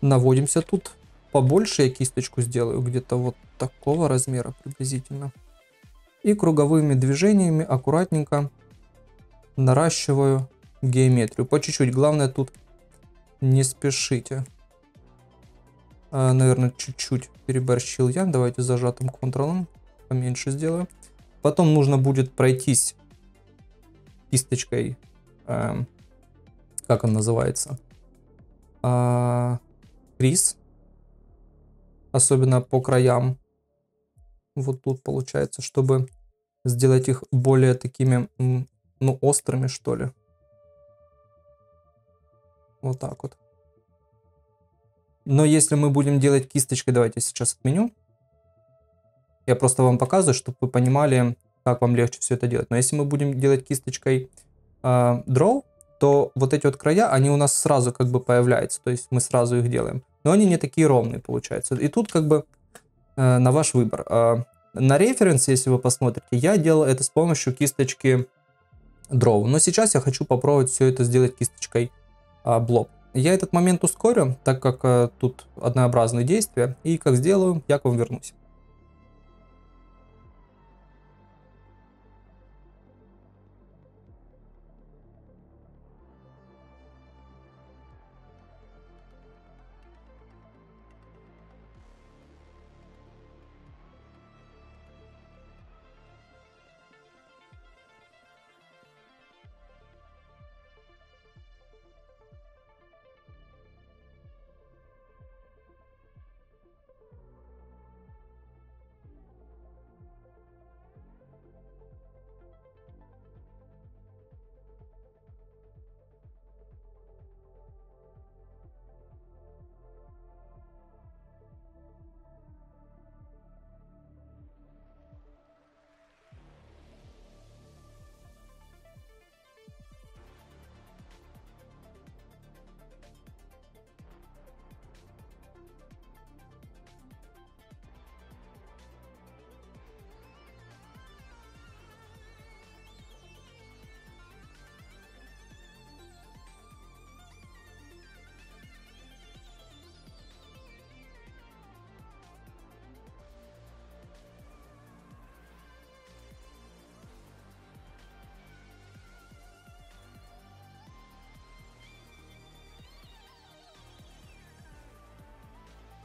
наводимся тут. Побольше я кисточку сделаю, где-то вот такого размера приблизительно. И круговыми движениями аккуратненько наращиваю геометрию. По чуть-чуть, главное тут не спешите. Наверное, чуть-чуть переборщил я. Давайте зажатым Ctrl поменьше сделаю. Потом нужно будет пройтись кисточкой, как он называется, Crease, особенно по краям. Вот тут получается, чтобы сделать их более такими, ну, острыми, что ли. Вот так вот. Но если мы будем делать кисточкой, давайте сейчас отменю. Я просто вам показываю, чтобы вы понимали, как вам легче все это делать. Но если мы будем делать кисточкой Draw, то вот эти вот края, они у нас сразу как бы появляются. То есть мы сразу их делаем. Но они не такие ровные получаются. И тут как бы на ваш выбор. На референс, если вы посмотрите, я делал это с помощью кисточки Draw. Но сейчас я хочу попробовать все это сделать кисточкой Blob. Я этот момент ускорю, так как тут однообразные действия. И как сделаю, я к вам вернусь.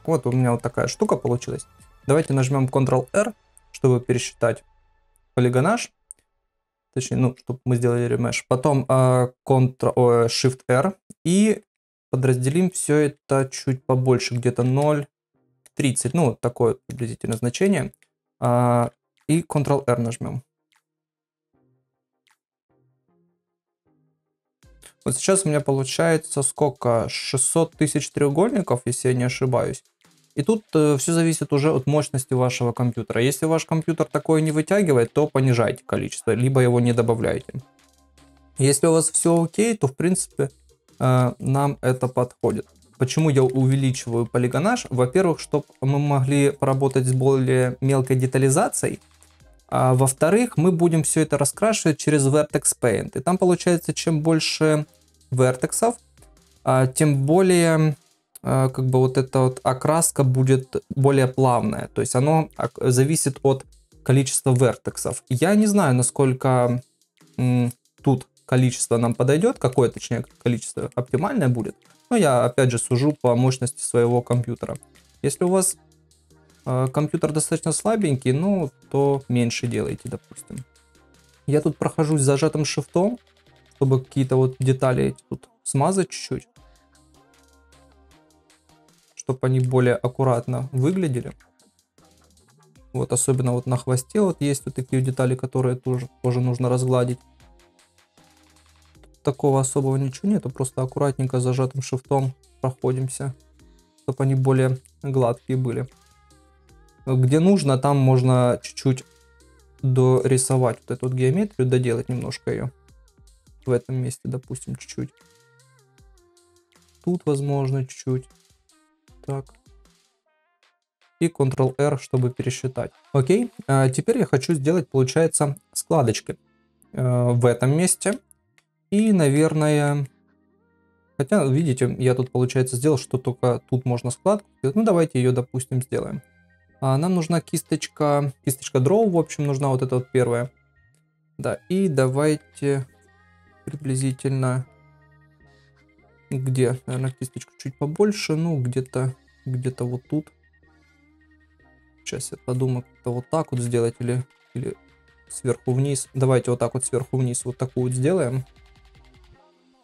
Вот у меня вот такая штука получилась. Давайте нажмем Ctrl-R, чтобы пересчитать полигонаж. Точнее, ну, чтобы мы сделали remesh. Потом Shift-R и подразделим все это чуть побольше, где-то 0.30. Ну, вот такое приблизительно значение. И Ctrl-R нажмем. Вот сейчас у меня получается сколько? 600 тысяч треугольников, если я не ошибаюсь. И тут все зависит уже от мощности вашего компьютера. Если ваш компьютер такое не вытягивает, то понижайте количество, либо его не добавляйте. Если у вас все окей, то в принципе нам это подходит. Почему я увеличиваю полигонаж? Во-первых, чтобы мы могли поработать с более мелкой детализацией. А во-вторых, мы будем все это раскрашивать через Vertex Paint. И там получается, чем больше вертексов, тем более как бы вот эта вот окраска будет более плавная. То есть оно зависит от количества вертексов. Я не знаю, насколько тут количество нам подойдет, какое, точнее, количество оптимальное будет. Но я, опять же, сужу по мощности своего компьютера. Если у вас компьютер достаточно слабенький, ну, то меньше делайте, допустим. Я тут прохожусь с зажатым шифтом, чтобы какие-то вот детали тут смазать чуть-чуть, чтобы они более аккуратно выглядели. Вот, особенно вот на хвосте вот есть вот такие детали, которые тоже нужно разгладить. Тут такого особого ничего нету, просто аккуратненько зажатым шифтом проходимся, чтобы они более гладкие были. Где нужно, там можно чуть-чуть дорисовать вот эту вот геометрию, доделать немножко ее. В этом месте, допустим, чуть-чуть. Тут, возможно, чуть-чуть. Так. И Ctrl-R, чтобы пересчитать. Окей. Теперь я хочу сделать, получается, складочки в этом месте. И, наверное... Хотя, видите, я тут, получается, сделал, что только тут можно складку. Ну, давайте ее, допустим, сделаем. Нам нужна кисточка Draw, в общем, нужна вот эта вот первая. Да, и давайте приблизительно, где, наверное, кисточку чуть побольше, ну, где-то вот тут. Сейчас я подумаю, как-то вот так вот сделать или сверху вниз. Давайте вот так вот сверху вниз вот такую вот сделаем.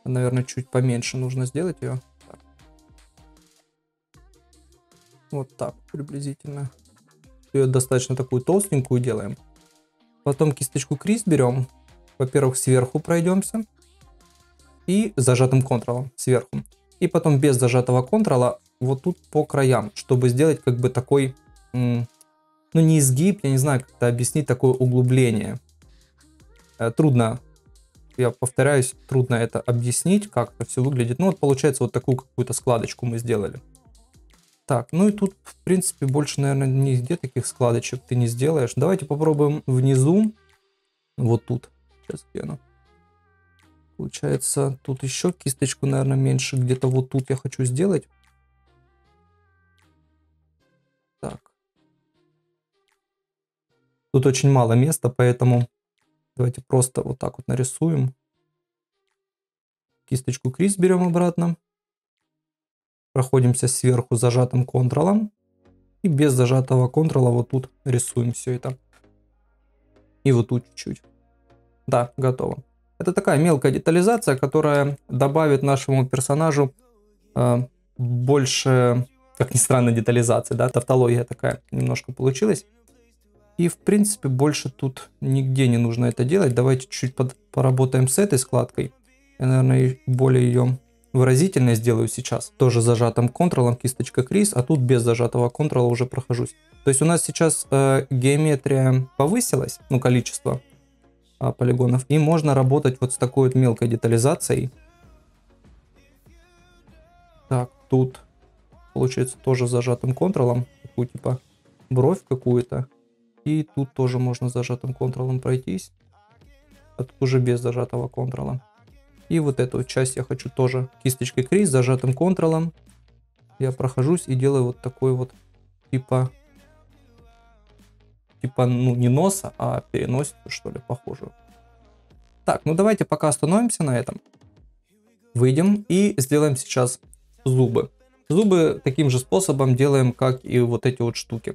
Наверное, чуть поменьше нужно сделать ее. Вот так приблизительно. Ее достаточно такую толстенькую делаем. Потом кисточку Крис берем. Во-первых, сверху пройдемся. И зажатым контролом сверху. И потом без зажатого контрола вот тут по краям. Чтобы сделать как бы такой, ну не изгиб, я не знаю, как это объяснить, такое углубление. Трудно, я повторяюсь, трудно это объяснить, как это все выглядит. Ну вот получается вот такую какую-то складочку мы сделали. Так, ну и тут, в принципе, больше, наверное, нигде таких складочек ты не сделаешь. Давайте попробуем внизу, вот тут. Сейчас где она? Получается, тут еще кисточку, наверное, меньше. Где-то вот тут я хочу сделать. Так. Тут очень мало места, поэтому давайте просто вот так вот нарисуем. Кисточку Крис берем обратно. Проходимся сверху зажатым контролом. И без зажатого контрола вот тут рисуем все это. И вот тут чуть-чуть. Да, готово. Это такая мелкая детализация, которая добавит нашему персонажу больше, как ни странно, детализации. Да? Тавтология такая немножко получилась. И в принципе больше тут нигде не нужно это делать. Давайте чуть поработаем с этой складкой. Я, наверное, более ее... выразительно сделаю сейчас. Тоже зажатым контролом кисточка Крис, а тут без зажатого контрола уже прохожусь. То есть у нас сейчас геометрия повысилась, ну количество полигонов, и можно работать вот с такой вот мелкой детализацией. Так, тут получается тоже зажатым контролом, такую типа бровь какую-то. И тут тоже можно зажатым контролом пройтись, а тут уже без зажатого контрола. И вот эту часть я хочу тоже кисточкой Крис, зажатым контролом. Я прохожусь и делаю вот такой вот типа ну не носа, а переносицу, что ли, похожую. Так, ну давайте пока остановимся на этом. Выйдем и сделаем сейчас зубы. Зубы таким же способом делаем, как и вот эти вот штуки.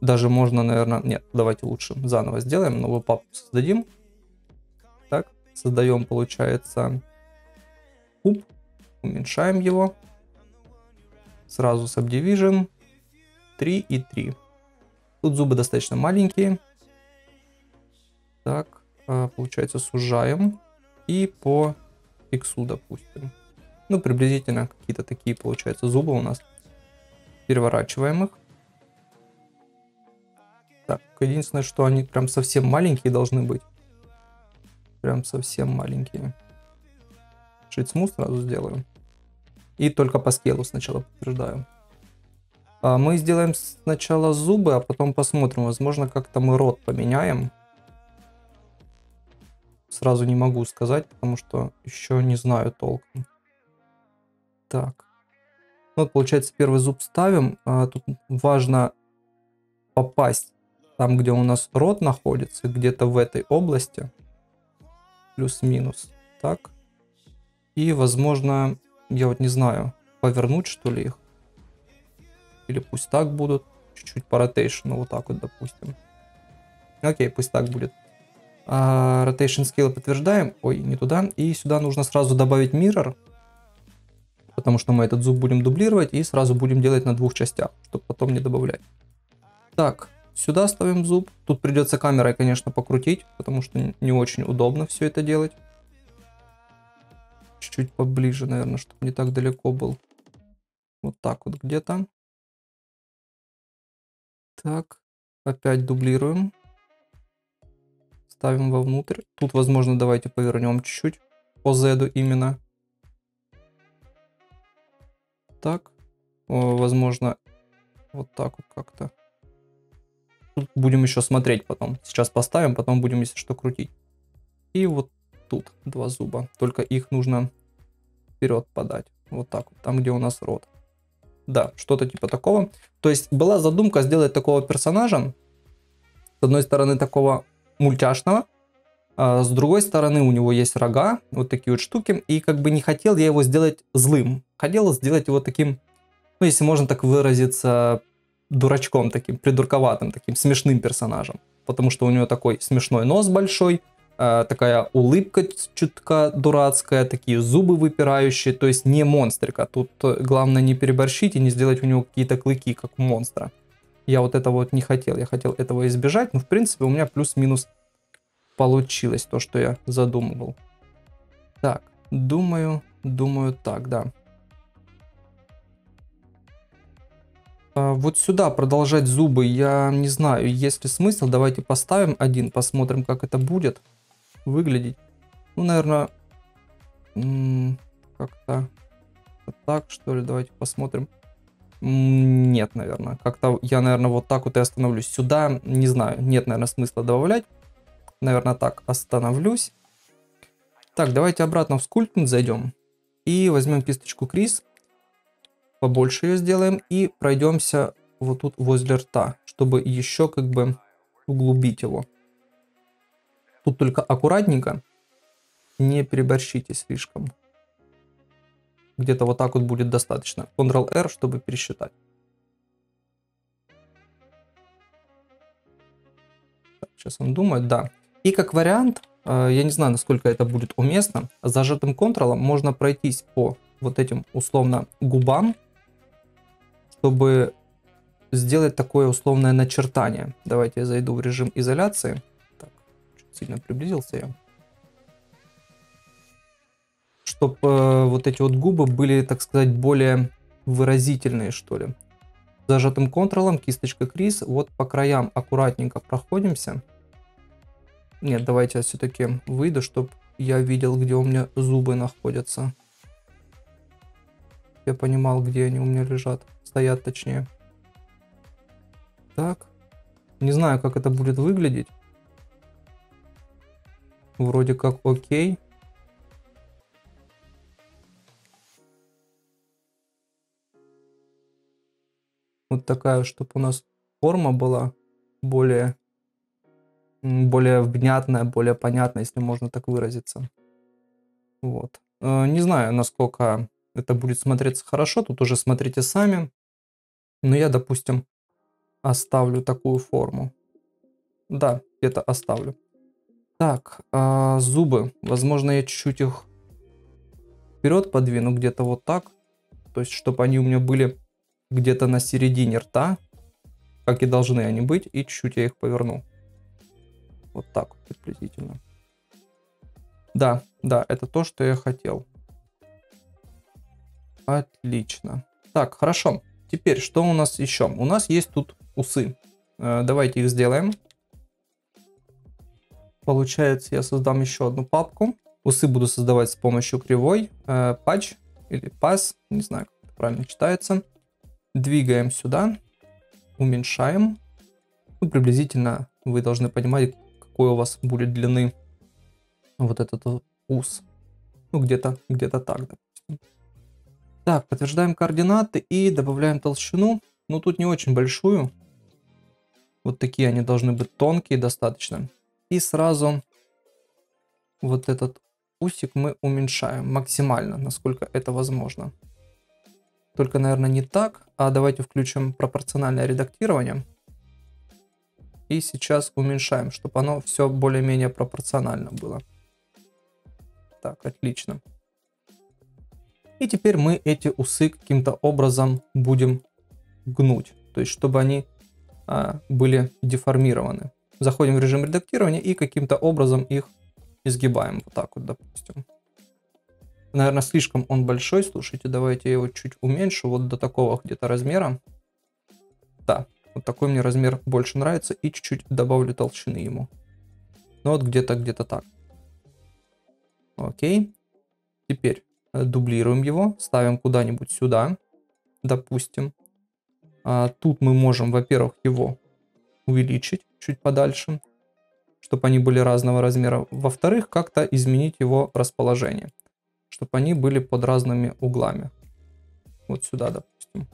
Даже можно, наверное... Нет, давайте лучше заново сделаем. Новую папку создадим. Так, создаем, получается, куб. Уменьшаем его. Сразу Subdivision. 3 и 3. Тут зубы достаточно маленькие. Так, получается, сужаем. И по иксу, допустим. Ну, приблизительно какие-то такие, получается, зубы у нас. Переворачиваем их. Так, единственное, что они прям совсем маленькие должны быть. Прям совсем маленькие. Шицму сразу сделаю. И только по скелу сначала подтверждаю. А мы сделаем сначала зубы, а потом посмотрим. Возможно, как-то мы рот поменяем. Сразу не могу сказать, потому что еще не знаю толком. Так. Вот, получается, первый зуб ставим. Тут важно попасть там, где у нас рот находится, где-то в этой области. Плюс-минус. Так. И, возможно, я вот не знаю, повернуть, что ли, их. Или пусть так будут. Чуть-чуть по ротейшну, вот так вот, допустим. Окей, пусть так будет. Rotation scale подтверждаем. Ой, не туда. И сюда нужно сразу добавить mirror. Потому что мы этот зуб будем дублировать и сразу будем делать на двух частях, чтобы потом не добавлять. Так, сюда ставим зуб. Тут придется камерой, конечно, покрутить, потому что не очень удобно все это делать. Чуть-чуть поближе, наверное, чтобы не так далеко был. Вот так вот где-то. Так, опять дублируем. Ставим вовнутрь. Тут, возможно, давайте повернем чуть-чуть по Z именно. Так, возможно, вот так вот как-то. Тут будем еще смотреть потом. Сейчас поставим, потом будем, если что, крутить. И вот тут два зуба. Только их нужно вперед подать. Вот так вот, там, где у нас рот. Да, что-то типа такого. То есть была задумка сделать такого персонажа. С одной стороны, такого мультяшного. А с другой стороны, у него есть рога. Вот такие вот штуки. И как бы не хотел я его сделать злым. Хотел сделать его таким, ну, если можно так выразиться, дурачком таким, придурковатым, таким смешным персонажем. Потому что у него такой смешной нос большой, такая улыбка чутка дурацкая, такие зубы выпирающие, то есть не монстрика. Тут главное не переборщить и не сделать у него какие-то клыки, как у монстра. Я вот этого вот не хотел, я хотел этого избежать, но в принципе у меня плюс-минус получилось то, что я задумывал. Так, думаю так, да. Вот сюда продолжать зубы, я не знаю, есть ли смысл. Давайте поставим один, посмотрим, как это будет выглядеть. Ну, наверное, как-то вот так, что ли, давайте посмотрим. Нет, наверное, как-то я, наверное, вот так вот и остановлюсь. Сюда, не знаю, нет, наверное, смысла добавлять. Наверное, так остановлюсь. Так, давайте обратно в скульптинг зайдем и возьмем кисточку Крис. Побольше ее сделаем и пройдемся вот тут возле рта, чтобы еще как бы углубить его. Тут только аккуратненько, не переборщите слишком. Где-то вот так вот будет достаточно. Ctrl-R, чтобы пересчитать. Так, сейчас он думает, да. И как вариант, я не знаю, насколько это будет уместно, зажатым Ctrl-ом можно пройтись по вот этим условно губам, чтобы сделать такое условное начертание. Давайте я зайду в режим изоляции. Так, чуть сильно приблизился я. Чтобы вот эти вот губы были, так сказать, более выразительные, что ли. Зажатым Ctrl-ом, кисточка Крис, вот по краям аккуратненько проходимся. Нет, давайте я все-таки выйду, чтобы я видел, где у меня зубы находятся. Я понимал, где они у меня лежат. Стоят, точнее. Так. Не знаю, как это будет выглядеть. Вроде как окей. Вот такая, чтобы у нас форма была более внятная, более понятная, если можно так выразиться. Вот. Не знаю, насколько это будет смотреться хорошо, тут уже смотрите сами. Но я, допустим, оставлю такую форму. Да, где-то оставлю. Так, зубы. Возможно, я чуть-чуть их вперед подвину, где-то вот так. То есть, чтобы они у меня были где-то на середине рта, как и должны они быть, и чуть-чуть я их поверну. Вот так вот приблизительно. Да, да, это то, что я хотел. Отлично. Так, хорошо. Теперь, что у нас еще? У нас есть тут усы. Давайте их сделаем. Получается, я создам еще одну папку. Усы буду создавать с помощью кривой. Патч или пас. Не знаю, как это правильно читается. Двигаем сюда. Уменьшаем. Ну, приблизительно вы должны понимать, какой у вас будет длины вот этот ус. Ну, где-то так, допустим. Так, подтверждаем координаты и добавляем толщину. Ну, тут не очень большую. Вот такие они должны быть тонкие достаточно. И сразу вот этот усик мы уменьшаем максимально, насколько это возможно. Только, наверное, не так. А давайте включим пропорциональное редактирование. И сейчас уменьшаем, чтобы оно все более-менее пропорционально было. Так, отлично. И теперь мы эти усы каким-то образом будем гнуть. То есть, чтобы они были деформированы. Заходим в режим редактирования и каким-то образом их изгибаем. Вот так вот, допустим. Наверное, слишком он большой. Слушайте, давайте я его чуть уменьшу. Вот до такого где-то размера. Да, вот такой мне размер больше нравится. И чуть-чуть добавлю толщины ему. Ну вот где-то так. Окей. Теперь дублируем его, ставим куда-нибудь сюда, допустим. Тут мы можем, во-первых, его увеличить чуть подальше, чтобы они были разного размера. Во-вторых, как-то изменить его расположение, чтобы они были под разными углами. Вот сюда, допустим.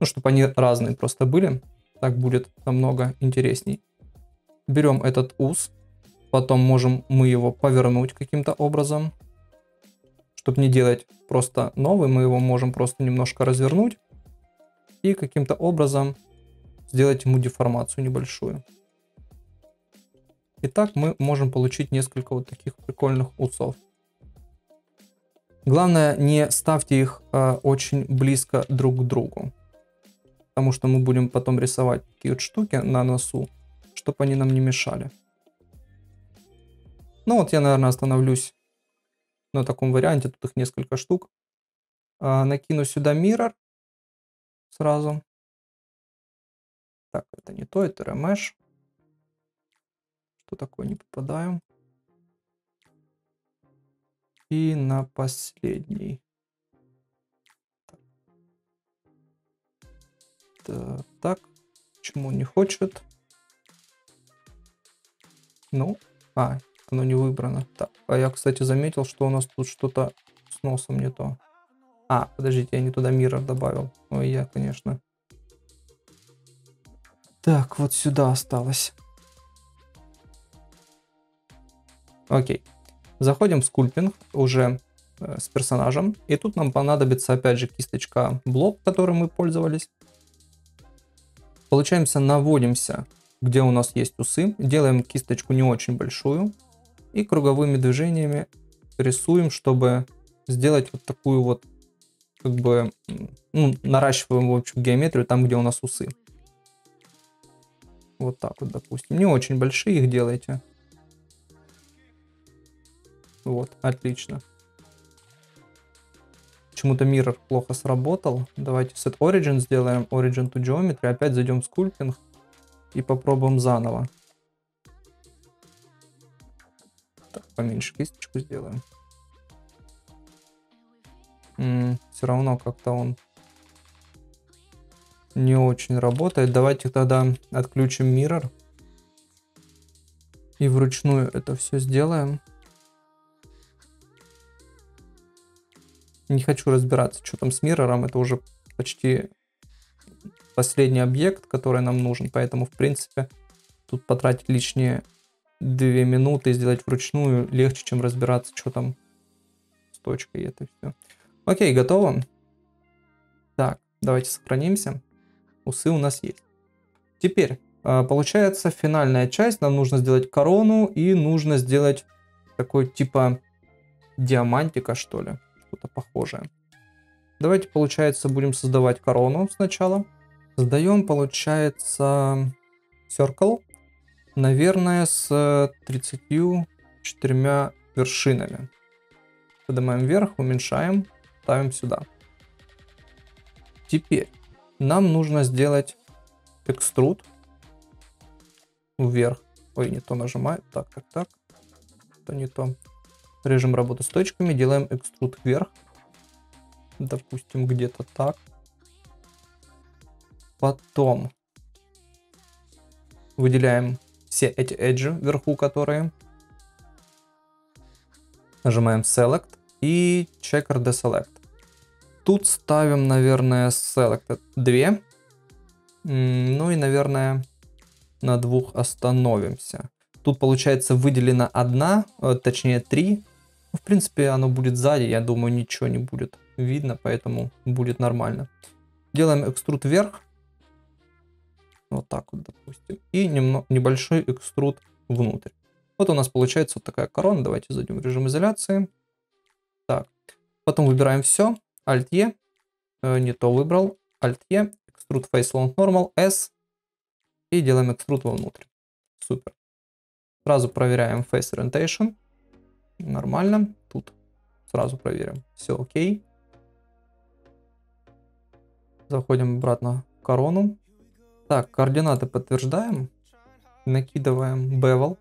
Ну, чтобы они разные просто были. Так будет намного интересней. Берем этот ус, потом можем мы его повернуть каким-то образом. Чтобы не делать просто новый, мы его можем просто немножко развернуть и каким-то образом сделать ему деформацию небольшую. И так мы можем получить несколько вот таких прикольных усов. Главное, не ставьте их очень близко друг к другу, потому что мы будем потом рисовать такие вот штуки на носу, чтобы они нам не мешали. Ну вот я, наверное, остановлюсь на таком варианте, тут их несколько штук. Накину сюда mirror сразу. Так, это не то, это remesh. Что такое, не попадаю. И на последний. Так, почему не хочет? Ну, оно не выбрано. Так, а я, кстати, заметил, что у нас тут что-то с носом не то. Подождите, я не туда mirror добавил. Ой, я, конечно. Так, вот сюда осталось. Окей. Заходим в скульптинг уже с персонажем. И тут нам понадобится, опять же, кисточка blob, которой мы пользовались. Получаемся, наводимся, где у нас есть усы. Делаем кисточку не очень большую. И круговыми движениями рисуем, чтобы сделать вот такую вот, как бы, ну, наращиваем, в общем, геометрию там, где у нас усы. Вот так вот, допустим. Не очень большие их делайте. Вот, отлично. Почему-то mirror плохо сработал. Давайте set origin сделаем. Origin to geometry. Опять зайдем в sculpting и попробуем заново. Так, поменьше кисточку сделаем. Все равно как-то он не очень работает. Давайте тогда отключим mirror и вручную это все сделаем. Не хочу разбираться, что там с mirror, это уже почти последний объект, который нам нужен, поэтому, в принципе, тут потратить лишние 2 минуты и сделать вручную легче, чем разбираться, что там с точкой это все. Окей, готово. Так, давайте сохранимся. Усы у нас есть. Теперь, получается, финальная часть. Нам нужно сделать корону и нужно сделать такой типа диамантика, что ли. Что-то похожее. Давайте, получается, будем создавать корону сначала. Создаем, получается, circle. Наверное, с 34 вершинами. Поднимаем вверх, уменьшаем, ставим сюда. Теперь нам нужно сделать экструд вверх. Ой, не то нажимаю. Так. Это не то. Режим работы с точками. Делаем экструд вверх. Допустим, где-то так. Потом выделяем все эти эджи вверху, которые. Нажимаем Select и Checker Deselect. Тут ставим, наверное, Select 2. Ну и, наверное, на двух остановимся. Тут, получается, выделена одна, точнее 3. В принципе, оно будет сзади, я думаю, ничего не будет видно, поэтому будет нормально. Делаем экструд вверх. Вот так вот, допустим. И небольшой экструд внутрь. Вот у нас получается вот такая корона. Давайте зайдем в режим изоляции. Так. Потом выбираем все. Alt-E. Не то выбрал. Alt-E. Extrude Face Long Normal. S. И делаем экструд вовнутрь. Супер. Сразу проверяем Face Orientation. Нормально. Тут сразу проверим. Все окей. Заходим обратно в корону. Так, координаты подтверждаем. Накидываем Bevel.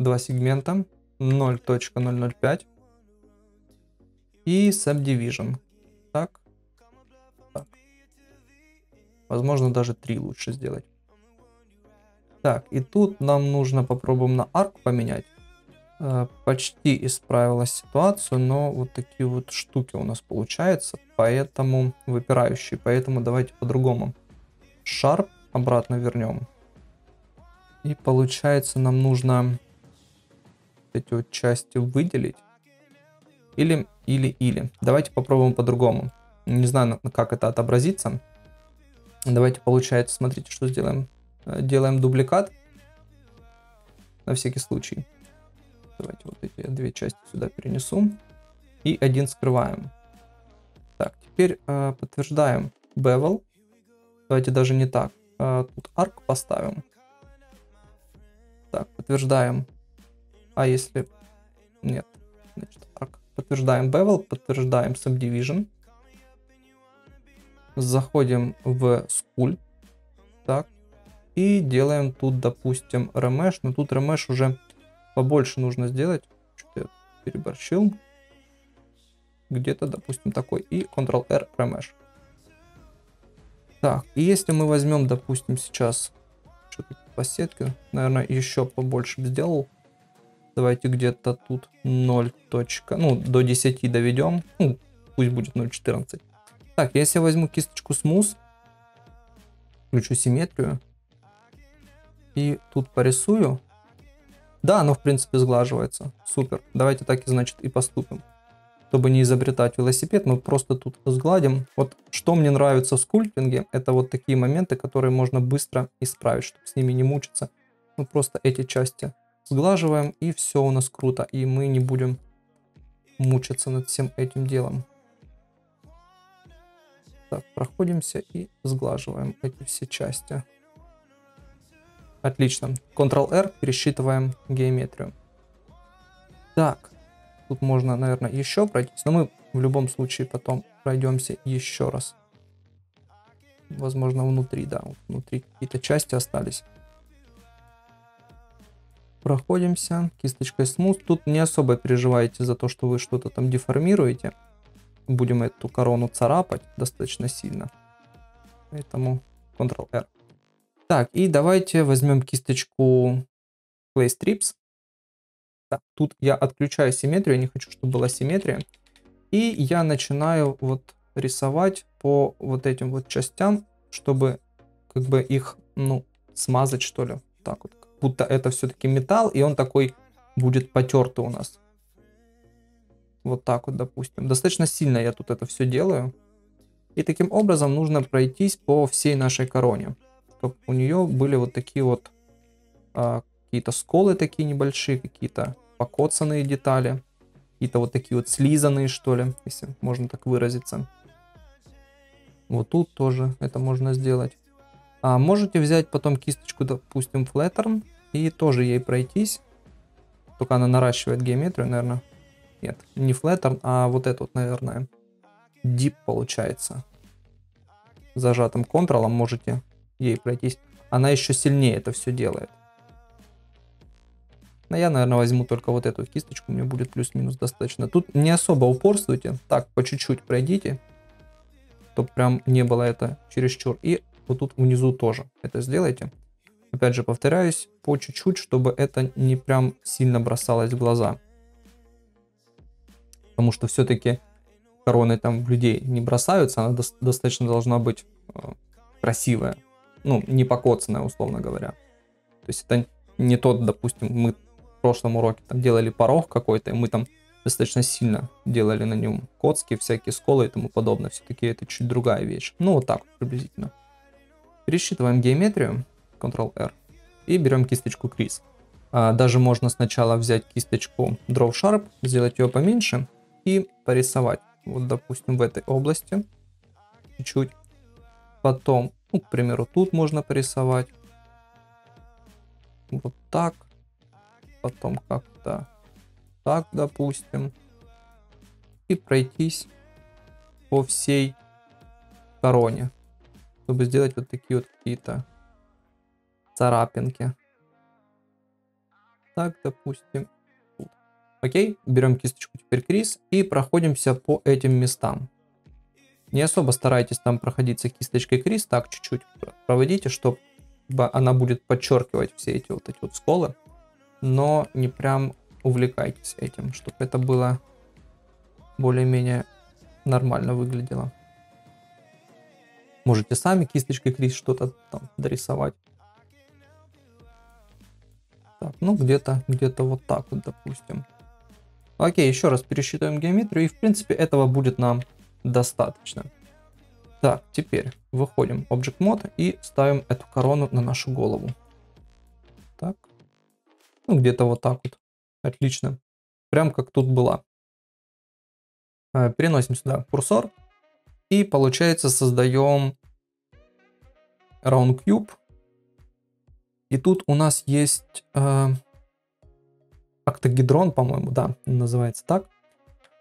2 сегмента, 0.005 и Subdivision. Так. Возможно, даже 3 лучше сделать. Так, и тут нам нужно попробуем на арк поменять. Почти исправила ситуацию, но вот такие вот штуки у нас получаются, поэтому выпирающие. Поэтому давайте по-другому. Sharp обратно вернем. И получается, нам нужно эти вот части выделить. Или. Давайте попробуем по-другому. Не знаю, как это отобразится. Давайте, получается, смотрите, что сделаем. Делаем дубликат. На всякий случай. Давайте вот эти две части сюда перенесу. И один скрываем. Так, теперь подтверждаем bevel. Давайте даже не так. Тут арк поставим. Так, подтверждаем. А если... Нет. Значит, так. Подтверждаем Bevel, подтверждаем Subdivision. Заходим в Skull. Так. И делаем тут, допустим, Remesh. Но тут Remesh уже побольше нужно сделать. Что-то я переборщил. Где-то, допустим, такой. И Ctrl-R Remesh. Так. И если мы возьмем, допустим, сейчас... Что-то по сетке. Наверное, еще побольше бы сделал. Давайте где-то тут 0. Ну, до 10 доведем. Ну, пусть будет 0.14. Так, если я возьму кисточку Smooth, включу симметрию. И тут порисую. Да, оно, в принципе, сглаживается. Супер. Давайте так и, значит, и поступим. Чтобы не изобретать велосипед, мы просто тут сгладим. Вот что мне нравится в скульптинге, это вот такие моменты, которые можно быстро исправить, чтобы с ними не мучиться. Ну, просто эти части сглаживаем, и все у нас круто. И мы не будем мучиться над всем этим делом. Так, проходимся и сглаживаем эти все части. Отлично. Ctrl-R, пересчитываем геометрию. Так, тут можно, наверное, еще пройтись. Но мы в любом случае потом пройдемся еще раз. Возможно, внутри, да. Внутри какие-то части остались. Проходимся кисточкой Smooth. Тут не особо переживайте за то, что вы что-то там деформируете. Будем эту корону царапать достаточно сильно. Поэтому Ctrl-R. Так, и давайте возьмем кисточку Clay Strips. Так, тут я отключаю симметрию. Я не хочу, чтобы была симметрия. И я начинаю вот рисовать по вот этим вот частям, чтобы как бы их, ну, смазать, что ли. Так вот. Будто это все-таки металл, и он такой будет потертый у нас. Вот так вот, допустим. Достаточно сильно я тут это все делаю. И таким образом нужно пройтись по всей нашей короне. Чтобы у нее были вот такие вот какие-то сколы такие небольшие, какие-то покоцанные детали. Какие-то вот такие вот слизанные, что ли, если можно так выразиться. Вот тут тоже это можно сделать. А можете взять потом кисточку, допустим, Flattern, и тоже ей пройтись. Только она наращивает геометрию, наверное. Нет, не Flattern, а вот этот, наверное, Deep получается. Зажатым контролом можете ей пройтись. Она еще сильнее это все делает. Но я, наверное, возьму только вот эту кисточку, мне будет плюс-минус достаточно. Тут не особо упорствуйте, так по чуть-чуть пройдите, чтобы прям не было это чересчур. И вот тут внизу тоже это сделайте. Опять же, повторяюсь, по чуть-чуть, чтобы это не прям сильно бросалось в глаза. Потому что все-таки короны там в людей не бросаются, она достаточно должна быть красивая. Ну, не покоцанная, условно говоря. То есть это не тот, допустим, мы в прошлом уроке там делали порог какой-то, и мы там достаточно сильно делали на нем коцки, всякие сколы и тому подобное. Все-таки это чуть другая вещь. Ну, вот так вот приблизительно. Пересчитываем геометрию, Ctrl-R, и берем кисточку Crease. Даже можно сначала взять кисточку Draw Sharp, сделать ее поменьше и порисовать. Вот, допустим, в этой области чуть-чуть. Потом, ну, к примеру, тут можно порисовать. Вот так. Потом как-то так, допустим. И пройтись по всей короне, чтобы сделать вот такие вот какие-то царапинки. Так, допустим. Вот. Окей, берем кисточку теперь Crease и проходимся по этим местам. Не особо старайтесь там проходиться кисточкой Crease, так чуть-чуть проводите, чтобы она будет подчеркивать все эти вот сколы. Но не прям увлекайтесь этим, чтобы это было более-менее нормально выглядело. Можете сами кисточкой Crease что-то там дорисовать. Так, ну где-то вот так вот, допустим. Окей, еще раз пересчитываем геометрию, и в принципе этого будет нам достаточно. Так, теперь выходим в Object Mode и ставим эту корону на нашу голову. Так, ну где-то вот так вот. Отлично, прям как тут была. Переносим сюда курсор и получается создаем Round Cube. И тут у нас есть октагедрон, по-моему, да, называется так.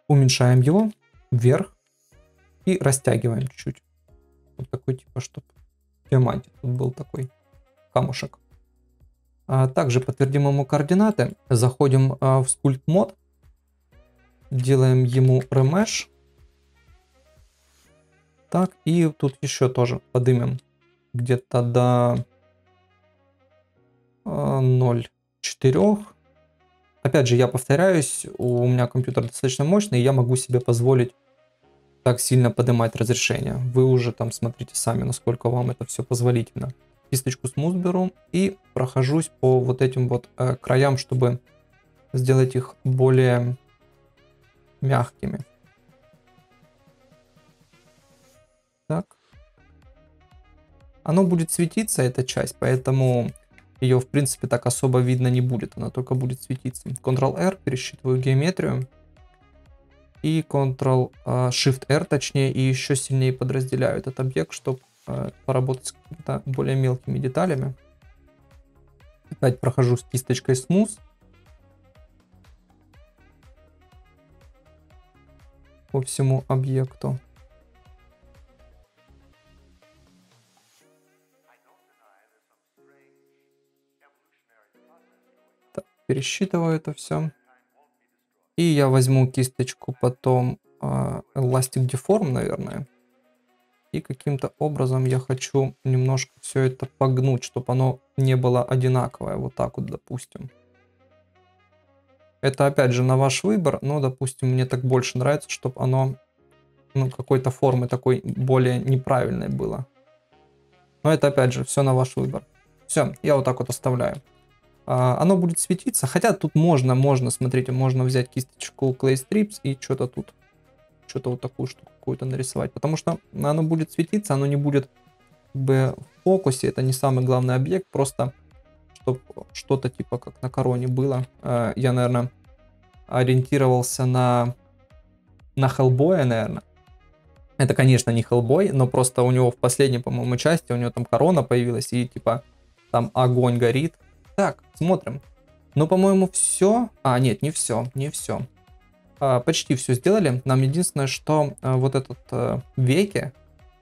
Уменьшаем его вверх и растягиваем чуть-чуть. Вот такой типа, чтобы диамант тут был такой камушек. А также подтвердим ему координаты. Заходим в Sculpt Mode. Делаем ему Remesh. Так, и тут еще тоже подымем где-то до 0,4. Опять же, я повторяюсь, у меня компьютер достаточно мощный, и я могу себе позволить так сильно поднимать разрешение. Вы уже там смотрите сами, насколько вам это все позволительно. Кисточку Smooth беру и прохожусь по вот этим вот краям, чтобы сделать их более мягкими. Так. Оно будет светиться, эта часть, поэтому ее, в принципе, так особо видно не будет. Она только будет светиться. Ctrl-R, пересчитываю геометрию. И Ctrl-Shift-R, точнее, и еще сильнее подразделяю этот объект, чтобы поработать с какими-то более мелкими деталями. Опять прохожу с кисточкой Smooth. По всему объекту. Пересчитываю это все. И я возьму кисточку потом Elastic Deform, наверное. И каким-то образом я хочу немножко все это погнуть, чтобы оно не было одинаковое. Вот так вот, допустим. Это опять же на ваш выбор. Но, допустим, мне так больше нравится, чтобы оно, ну, какой-то формы такой более неправильной было. Но это опять же все на ваш выбор. Все, я вот так вот оставляю. оно будет светиться. Хотя тут можно, смотрите, можно взять кисточку Clay Strips и что-то тут, что-то вот такую штуку какую-то нарисовать. Потому что оно будет светиться, оно не будет как бы в фокусе, это не самый главный объект, просто чтобы что-то типа как на короне было. Я, наверное, ориентировался на Хеллбоя, наверное. Это, конечно, не Хеллбой, но просто у него в последней, по-моему, части, у него там корона появилась и типа там огонь горит. Так, смотрим. Ну, по-моему, все. А, нет, не все. Почти все сделали. Нам единственное, что вот этот веки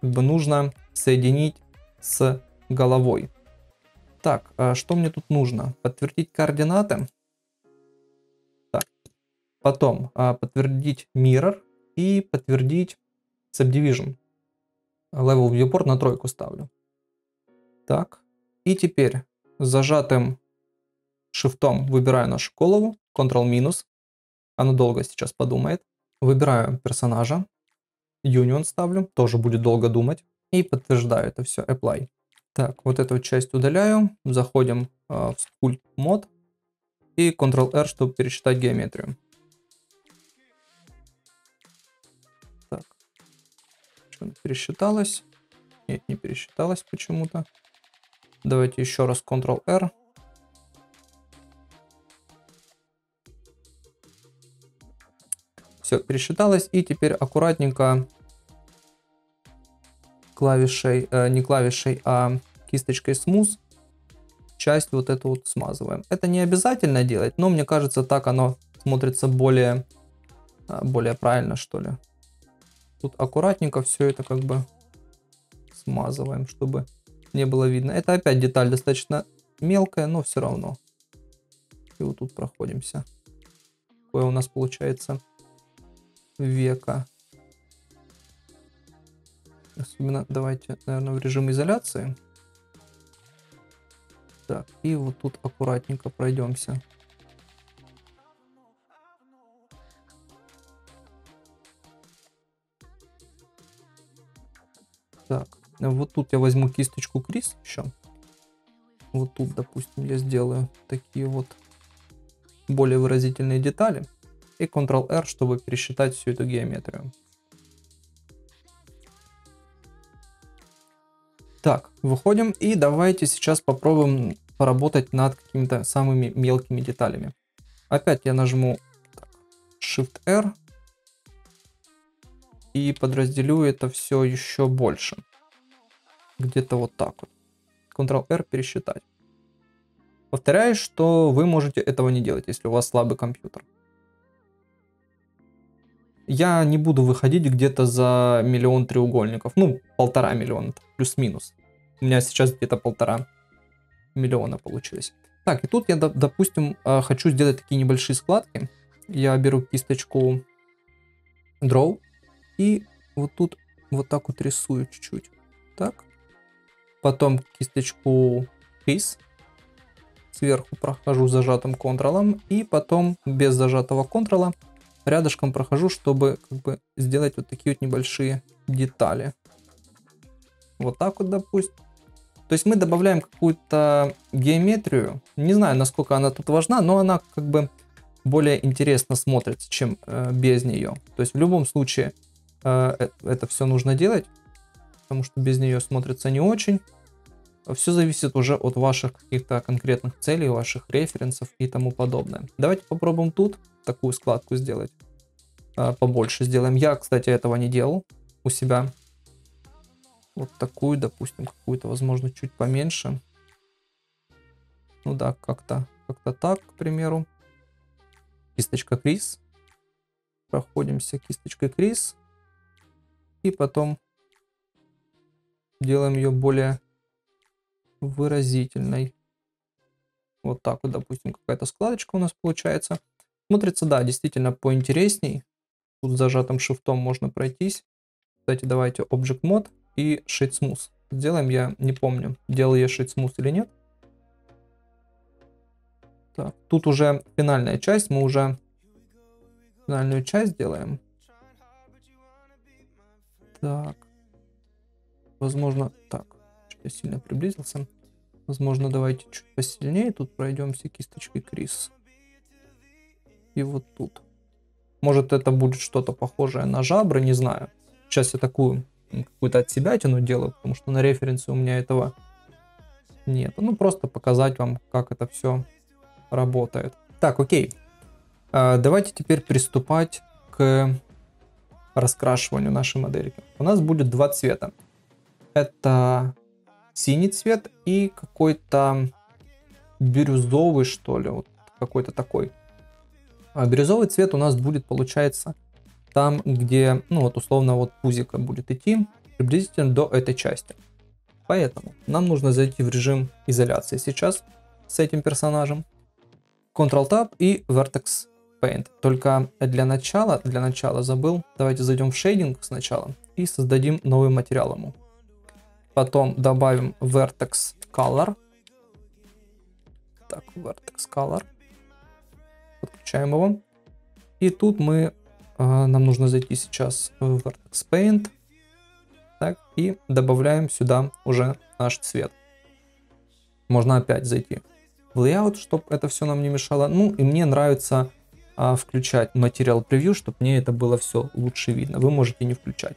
как бы нужно соединить с головой. Так, что мне тут нужно? Подтвердить координаты. Так. Потом подтвердить mirror и подтвердить subdivision. Level viewport на 3 ставлю. Так. И теперь зажатым шифтом выбираю нашу голову, Ctrl-, она долго сейчас подумает. Выбираю персонажа, Union ставлю, тоже будет долго думать. И подтверждаю это все, Apply. Так, вот эту часть удаляю, заходим в Sculpt Mode и Ctrl-R, чтобы пересчитать геометрию. Так, что-то пересчиталось. Нет, не пересчиталось почему-то. Давайте еще раз Ctrl-R. Все, пересчиталось. И теперь аккуратненько клавишей, не клавишей, а кисточкой Smooth часть вот эту вот смазываем. Это не обязательно делать, но мне кажется, так оно смотрится более правильно, что ли. Тут аккуратненько все это как бы смазываем, чтобы не было видно. Это опять деталь достаточно мелкая, но все равно. И вот тут проходимся. Какое у нас получается века. Особенно давайте, наверное, в режим изоляции. Так, и вот тут аккуратненько пройдемся. Так. Вот тут я возьму кисточку Крис еще. Вот тут, допустим, я сделаю такие вот более выразительные детали. И Ctrl-R, чтобы пересчитать всю эту геометрию. Так, выходим и давайте сейчас попробуем поработать над какими-то самыми мелкими деталями. Опять я нажму Shift-R и подразделю это все еще больше. Где-то вот так вот. Ctrl-R пересчитать. Повторяю, что вы можете этого не делать, если у вас слабый компьютер. Я не буду выходить где-то за 1 миллион треугольников. Ну, 1,5 миллиона, плюс-минус. У меня сейчас где-то 1,5 миллиона получилось. Так, и тут я, допустим, хочу сделать такие небольшие складки. Я беру кисточку Draw и вот тут вот так вот рисую чуть-чуть. Так. Потом кисточку Crease сверху прохожу зажатым Ctrl-ом и потом без зажатого Ctrl-а рядышком прохожу, чтобы как бы сделать вот такие вот небольшие детали. Вот так вот, допустим. То есть мы добавляем какую-то геометрию. Не знаю, насколько она тут важна, но она как бы более интересно смотрится, чем без нее. То есть в любом случае это все нужно делать, потому что без нее смотрится не очень. Все зависит уже от ваших каких-то конкретных целей, ваших референсов и тому подобное. Давайте попробуем тут такую складку сделать. Побольше сделаем. Я, кстати, этого не делал у себя. Вот такую, допустим, какую-то, возможно, чуть поменьше. Ну да, как-то так, к примеру. Кисточка Крис. Проходимся кисточкой Крис. И потом делаем ее более выразительной. Вот так вот, допустим, какая-то складочка у нас получается. Смотрится, да, действительно поинтересней. Тут зажатым шифтом можно пройтись. Кстати, давайте Object Mode и Shade Smooth. Сделаем, я не помню, делал я Shade Smooth или нет. Так, тут уже финальная часть, мы уже финальную часть делаем. Так. Возможно, так, я сильно приблизился. Возможно, давайте чуть посильнее тут пройдемся кисточкой Крис. И вот тут. Может, это будет что-то похожее на жабры, не знаю. Сейчас я такую какую-то от себя тяну делаю, потому что на референсе у меня этого нет. Ну, просто показать вам, как это все работает. Так, окей. Давайте теперь приступать к раскрашиванию нашей модельки. У нас будет два цвета. Это синий цвет и какой-то бирюзовый, что ли, вот какой-то такой. А бирюзовый цвет у нас будет, получается, там, где, ну вот условно, вот пузико будет идти, приблизительно до этой части. Поэтому нам нужно зайти в режим изоляции сейчас с этим персонажем. Ctrl-Tab и Vertex Paint. Только для начала забыл. Давайте зайдем в шейдинг сначала и создадим новый материал ему. Потом добавим Vertex Color. Так, Vertex Color. Подключаем его. И тут нам нужно зайти сейчас в Vertex Paint. Так, и добавляем сюда уже наш цвет. Можно опять зайти в Layout, чтобы это все нам не мешало. Ну, и мне нравится включать Material Preview, чтобы мне это было все лучше видно. Вы можете не включать.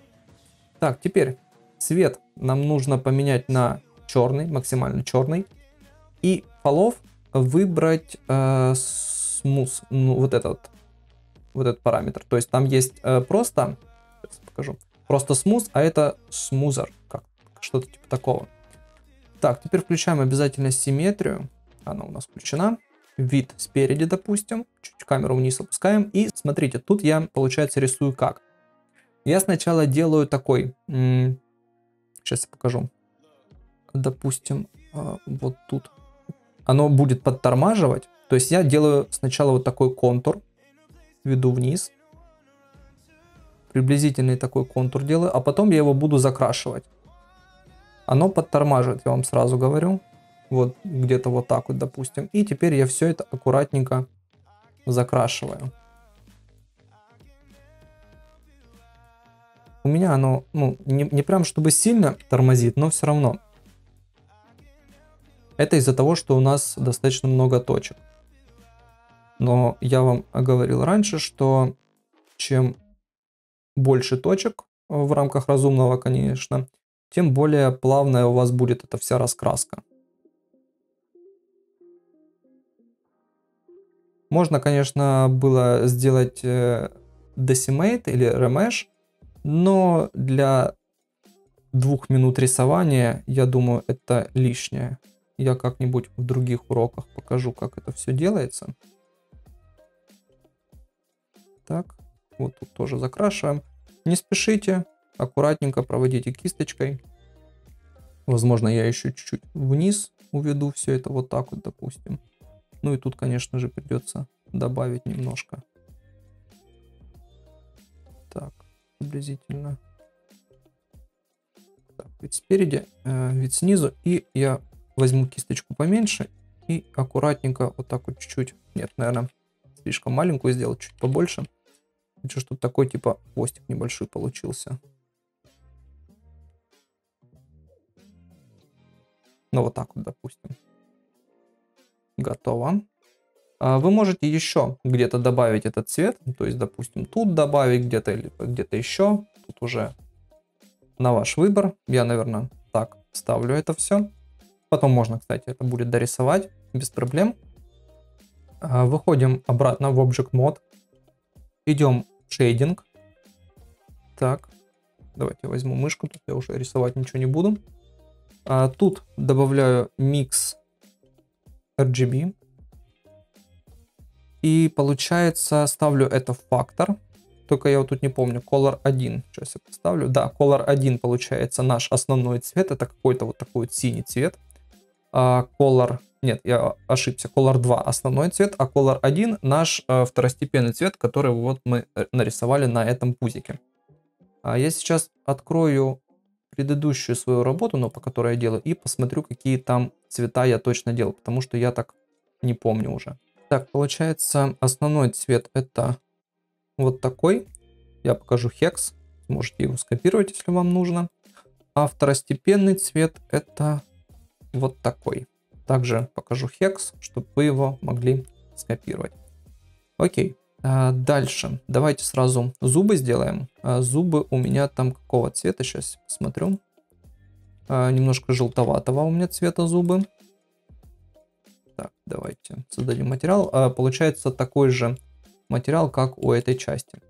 Так, теперь цвет нам нужно поменять на черный, максимально черный. И полов выбрать smooth, ну, вот этот параметр. То есть там есть просто, сейчас покажу, просто smooth, а это smoother, как что-то типа такого. Так, теперь включаем обязательно симметрию. Она у нас включена. Вид спереди, допустим. Чуть камеру вниз опускаем. И смотрите, тут я, получается, рисую как. Я сначала делаю такой. Сейчас я покажу. Допустим, вот тут. Оно будет подтормаживать. То есть я делаю сначала вот такой контур. Веду вниз. Приблизительный такой контур делаю. А потом я его буду закрашивать. Оно подтормаживает, я вам сразу говорю. Вот где-то вот так вот, допустим. И теперь я все это аккуратненько закрашиваю. У меня оно, ну, не прям чтобы сильно тормозит, но все равно. Это из-за того, что у нас достаточно много точек. Но я вам говорил раньше, что чем больше точек в рамках разумного, конечно, тем более плавная у вас будет эта вся раскраска. Можно, конечно, было сделать decimate или remesh, но для 2 минут рисования, я думаю, это лишнее. Я как-нибудь в других уроках покажу, как это все делается. Так, вот тут тоже закрашиваем. Не спешите, аккуратненько проводите кисточкой. Возможно, я еще чуть-чуть вниз уведу все это вот так вот, допустим. Ну и тут, конечно же, придется добавить немножко. Так, приблизительно. Так, вид спереди, вид снизу. И я возьму кисточку поменьше и аккуратненько вот так вот чуть-чуть. Нет, наверное, слишком маленькую сделать, чуть побольше. Хочу, чтобы такой типа хвостик небольшой получился. Ну вот так вот, допустим. Готово. Вы можете еще где-то добавить этот цвет. То есть, допустим, тут добавить где-то или где-то еще. Тут уже на ваш выбор. Я, наверное, так ставлю это все. Потом можно, кстати, это будет дорисовать без проблем. Выходим обратно в Object Mode. Идем в Shading. Так, давайте я возьму мышку. Тут я уже рисовать ничего не буду. Тут добавляю Mix RGB. И получается, ставлю это в фактор. Только я вот тут не помню. Color 1. Сейчас я поставлю. Да, Color 1 получается наш основной цвет. Это какой-то вот такой вот синий цвет. Color... Нет, я ошибся. Color 2 основной цвет, а Color 1 наш второстепенный цвет, который вот мы нарисовали на этом пузике. Я сейчас открою предыдущую свою работу, но по которой я делаю, и посмотрю, какие там цвета я точно делал, потому что я так не помню уже. Так, получается, основной цвет это вот такой. Я покажу хекс, можете его скопировать, если вам нужно. А второстепенный цвет это вот такой. Также покажу хекс, чтобы вы его могли скопировать. Окей. Дальше. Давайте сразу зубы сделаем. Зубы у меня там какого цвета? Сейчас посмотрю. Немножко желтоватого у меня цвета зубы. Так, давайте создадим материал. Получается такой же материал, как у этой части.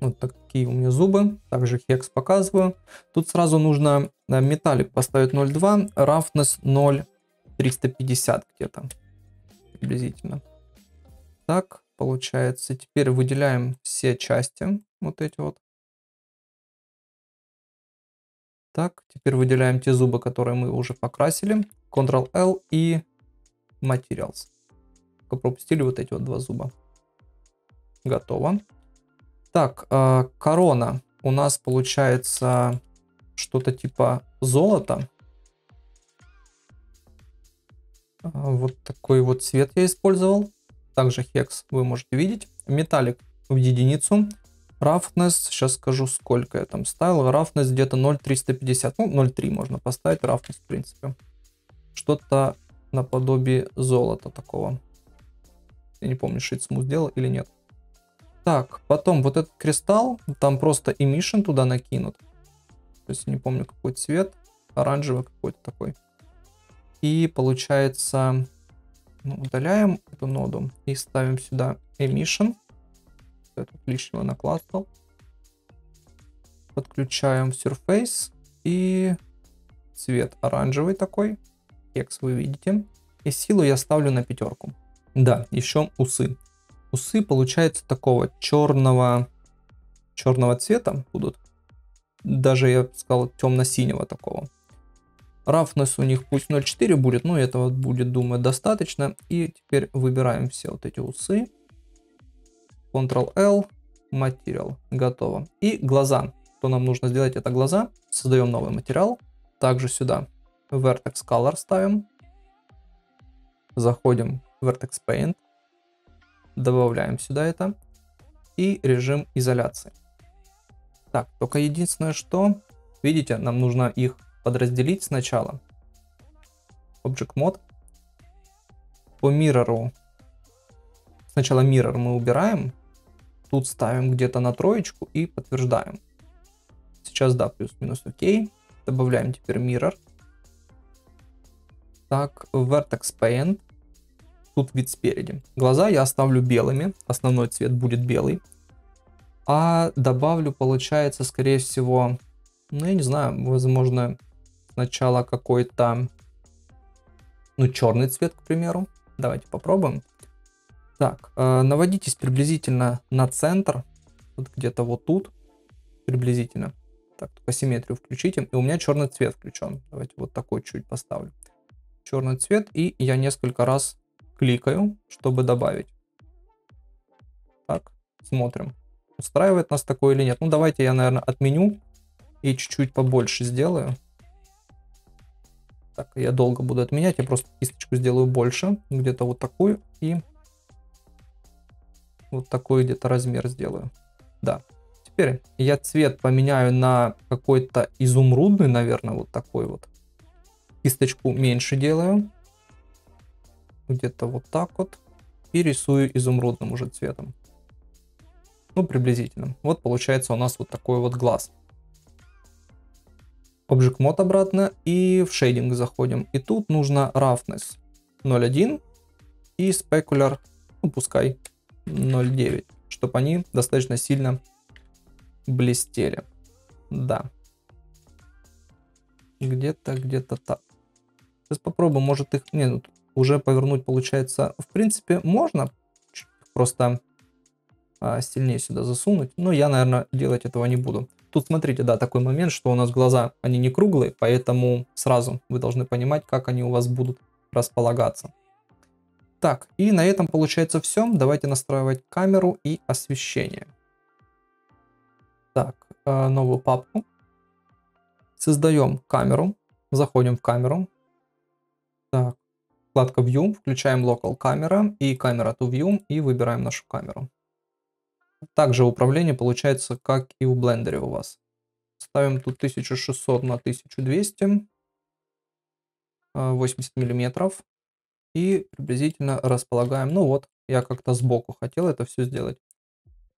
Вот такие у меня зубы. Также хекс показываю. Тут сразу нужно металлик поставить 0.2. Roughness 0.350 где-то. Приблизительно. Так, получается. Теперь выделяем все части. Вот эти вот. Так, теперь выделяем те зубы, которые мы уже покрасили. Ctrl-L и Materials. Только пропустили вот эти вот два зуба. Готово. Так, корона у нас получается что-то типа золота. Вот такой вот цвет я использовал. Также хекс вы можете видеть. Металлик в единицу. Roughness, сейчас скажу, сколько я там ставил. Roughness где-то 0.350. Ну, 0.3 можно поставить. Roughness, в принципе. Что-то наподобие золота такого. Я не помню, Shitsmooth делал или нет. Так, потом вот этот кристалл, там просто emission туда накинут. То есть не помню какой цвет, оранжевый какой-то такой. И получается, ну, удаляем эту ноду и ставим сюда emission. Это лишнего накластал. Подключаем surface и цвет оранжевый такой. Хекс вы видите. И силу я ставлю на 5. Да, еще усы. Усы, получается, такого черного цвета будут. Даже, я бы сказал, темно-синего такого. Roughness у них пусть 0.4 будет, но этого будет, думаю, достаточно. И теперь выбираем все вот эти усы. Ctrl-L, Material. Готово. И глаза. Что нам нужно сделать, это глаза. Создаем новый материал. Также сюда Vertex Color ставим. Заходим в Vertex Paint. Добавляем сюда это. И режим изоляции. Так, только единственное, что... Видите, нам нужно их подразделить сначала. Object Mode. По Mirror. Сначала Mirror мы убираем. Тут ставим где-то на 3 и подтверждаем. Сейчас да, плюс-минус ОК. Добавляем теперь Mirror. Так, Vertex Paint. Тут вид спереди. Глаза я оставлю белыми. Основной цвет будет белый. А добавлю, получается, скорее всего... Ну, я не знаю, возможно, сначала какой-то... Ну, черный цвет, к примеру. Давайте попробуем. Так, наводитесь приблизительно на центр. Вот где-то вот тут. Приблизительно. Так, только симметрию включите. И у меня черный цвет включен. Давайте вот такой чуть поставлю. Черный цвет. И я несколько раз... Кликаю, чтобы добавить. Так, смотрим. Устраивает нас такое или нет. Ну, давайте я, наверное, отменю и чуть-чуть побольше сделаю. Так, я долго буду отменять. Я просто кисточку сделаю больше. Где-то вот такую и вот такой где-то размер сделаю. Да. Теперь я цвет поменяю на какой-то изумрудный, наверное, вот такой вот. Кисточку меньше делаю. Где-то вот так вот. И рисую изумрудным уже цветом. Ну, приблизительно. Вот получается у нас вот такой вот глаз. Object Mode обратно. И в шейдинг заходим. И тут нужно Roughness 0.1. И Specular, ну, пускай 0.9. Чтобы они достаточно сильно блестели. Да. Где-то так. Сейчас попробуем, может их... Не, ну... Уже повернуть, получается, в принципе, можно. Просто сильнее сюда засунуть. Но я, наверное, делать этого не буду. Тут, смотрите, да, такой момент, что у нас глаза, они не круглые. Поэтому сразу вы должны понимать, как они у вас будут располагаться. Так, и на этом, получается, все. Давайте настраивать камеру и освещение. Так, новую папку. Создаем камеру. Заходим в камеру. Так. Вкладка View, включаем Local Camera и Camera to View и выбираем нашу камеру. Также управление получается, как и в Blender у вас. Ставим тут 1600 на 1200. 80 миллиметров. И приблизительно располагаем. Ну вот, я как-то сбоку хотел это все сделать.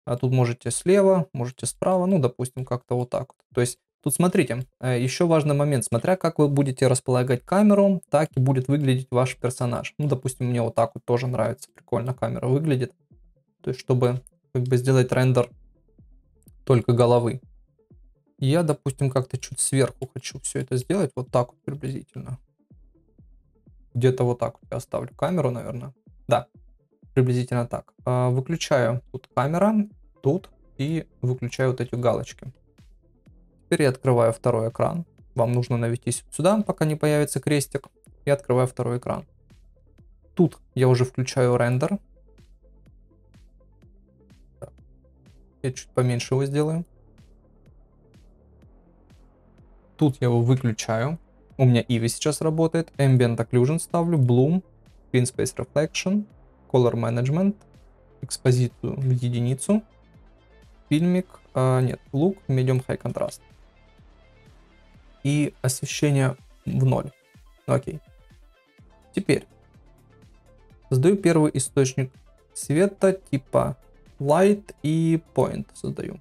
А тут можете слева, можете справа. Ну, допустим, как-то вот так вот. То есть тут смотрите, еще важный момент. Смотря как вы будете располагать камеру, так и будет выглядеть ваш персонаж. Ну, допустим, мне вот так вот тоже нравится. Прикольно камера выглядит. То есть, чтобы как бы сделать рендер только головы. Я, допустим, как-то чуть сверху хочу все это сделать. Вот так вот приблизительно. Где-то вот так вот я оставлю камеру, наверное. Да, приблизительно так. Выключаю тут камеру, тут, и выключаю вот эти галочки. Теперь я открываю второй экран. Вам нужно навестись сюда, пока не появится крестик. И открываю второй экран. Тут я уже включаю рендер. Так. Я чуть поменьше его сделаю. Тут я его выключаю. У меня Eevee сейчас работает. Ambient Occlusion ставлю. Bloom. Screen Space Reflection. Color Management. Экспозицию в единицу. Фильмик. Нет, лук, medium high contrast. И освещение в 0. Окей. Теперь создаю первый источник света типа light и point создаю.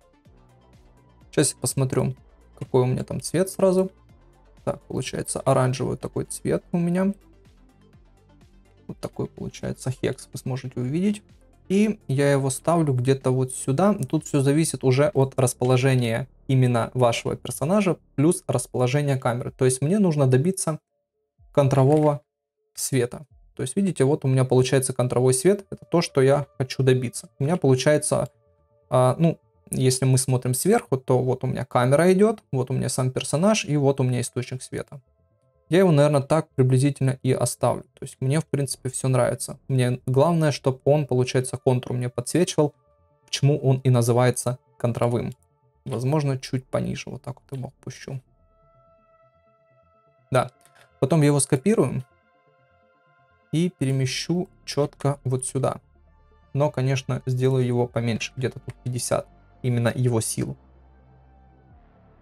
Сейчас я посмотрю, какой у меня там цвет сразу. Так, получается оранжевый такой цвет у меня. Вот такой получается хекс, вы сможете увидеть. И я его ставлю где-то вот сюда. Тут все зависит уже от расположения именно вашего персонажа, плюс расположения камеры. То есть мне нужно добиться контрового света. То есть видите, вот у меня получается контровой свет. Это то, что я хочу добиться. У меня получается, ну, если мы смотрим сверху, то вот у меня камера идет, вот у меня сам персонаж и вот у меня источник света. Я его, наверное, так приблизительно и оставлю. То есть мне, в принципе, все нравится. Мне главное, чтобы он, получается, контур мне подсвечивал, почему он и называется контровым. Возможно, чуть пониже вот так вот его пущу. Да. Потом я его скопирую и перемещу четко вот сюда. Но, конечно, сделаю его поменьше, где-то тут 50. Именно его силу.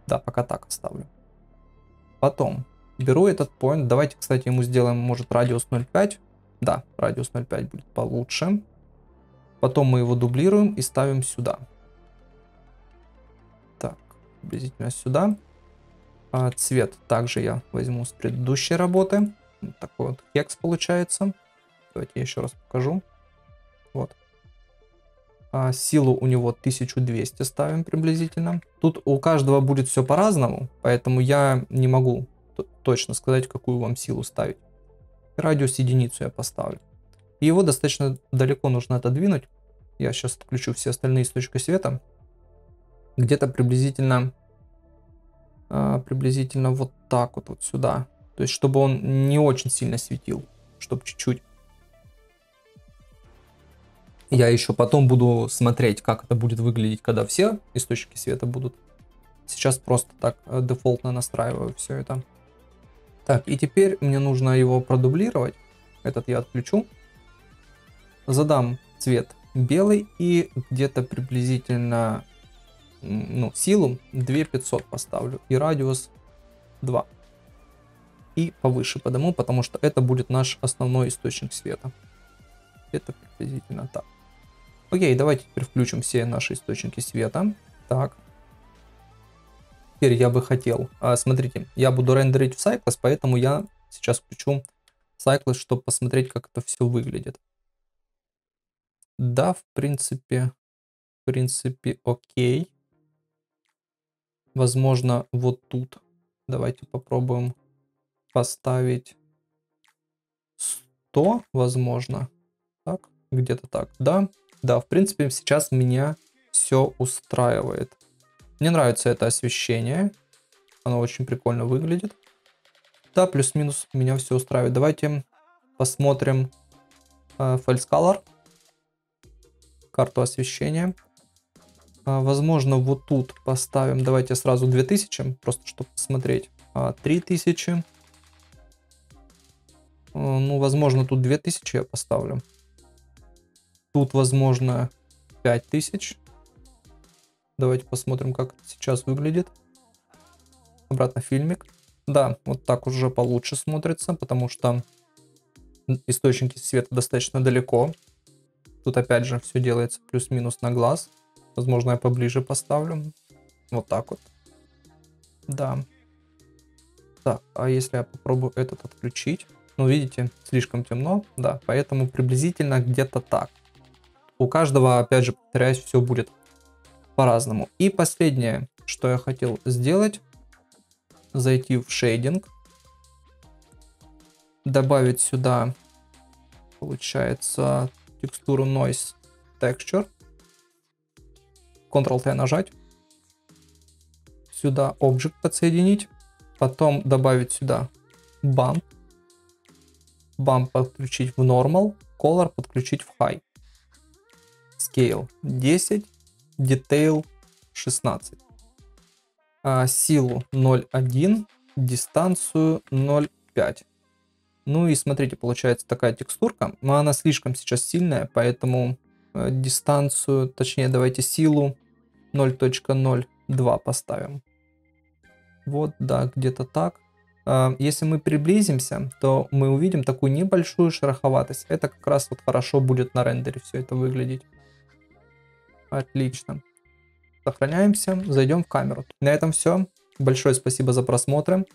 Да, пока так оставлю. Потом... беру этот point. Давайте, кстати, ему сделаем, может, радиус 0,5. Да, радиус 0,5 будет получше. Потом мы его дублируем и ставим сюда. Так, приблизительно сюда. А цвет также я возьму с предыдущей работы. Вот такой вот хекс получается. Давайте я еще раз покажу. Вот. А силу у него 1200 ставим приблизительно. Тут у каждого будет все по-разному, поэтому я не могу точно сказать, какую вам силу ставить. Радиус единицу я поставлю. И его достаточно далеко нужно отодвинуть. Я сейчас отключу все остальные источники света. Где-то приблизительно вот так вот, вот сюда. То есть, чтобы он не очень сильно светил. Чтобы чуть-чуть. Я еще потом буду смотреть, как это будет выглядеть, когда все источники света будут. Сейчас просто так дефолтно настраиваю все это. Так, и теперь мне нужно его продублировать. Этот я отключу. Задам цвет белый и где-то приблизительно, ну, силу 2500 поставлю. И радиус 2. И повыше подниму, потому что это будет наш основной источник света. Это приблизительно так. Окей, давайте теперь включим все наши источники света. Так. Теперь я бы хотел, смотрите, я буду рендерить в Cycles, поэтому я сейчас включу Cycles, чтобы посмотреть, как это все выглядит. Да, в принципе, окей. Возможно, вот тут. Давайте попробуем поставить 100, возможно. Так, где-то так, да. Да, в принципе, сейчас меня все устраивает. Мне нравится это освещение. Оно очень прикольно выглядит. Да, плюс-минус меня все устраивает. Давайте посмотрим False Color. Карту освещения. Возможно, вот тут поставим. Давайте сразу 2000, просто чтобы посмотреть. 3000. Ну, возможно, тут 2000 я поставлю. Тут, возможно, 5000. Давайте посмотрим, как это сейчас выглядит. Обратно фильмик. Да, вот так уже получше смотрится, потому что источники света достаточно далеко. Тут опять же все делается плюс-минус на глаз. Возможно, я поближе поставлю. Вот так вот. Да. Так, а если я попробую этот отключить? Ну, видите, слишком темно, да, поэтому приблизительно где-то так. У каждого, опять же, повторяюсь, все будет по-разному. И последнее, что я хотел сделать, зайти в шейдинг, добавить сюда, получается, текстуру Noise Texture, Ctrl-T нажать, сюда Object подсоединить, потом добавить сюда Bump, Bump подключить в Normal, Color подключить в High. Scale 10, Detail 16, силу 0.1, дистанцию 0.5. Ну и смотрите, получается такая текстурка, но она слишком сейчас сильная, поэтому дистанцию, точнее давайте силу 0.02 поставим. Вот, да, где-то так. Если мы приблизимся, то мы увидим такую небольшую шероховатость. Это как раз вот хорошо будет на рендере все это выглядеть. Отлично. Сохраняемся, зайдем в камеру. На этом все. Большое спасибо за просмотры.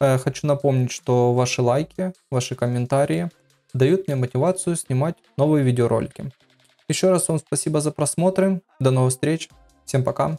Хочу напомнить, что ваши лайки, ваши комментарии дают мне мотивацию снимать новые видеоролики. Еще раз вам спасибо за просмотры. До новых встреч. Всем пока.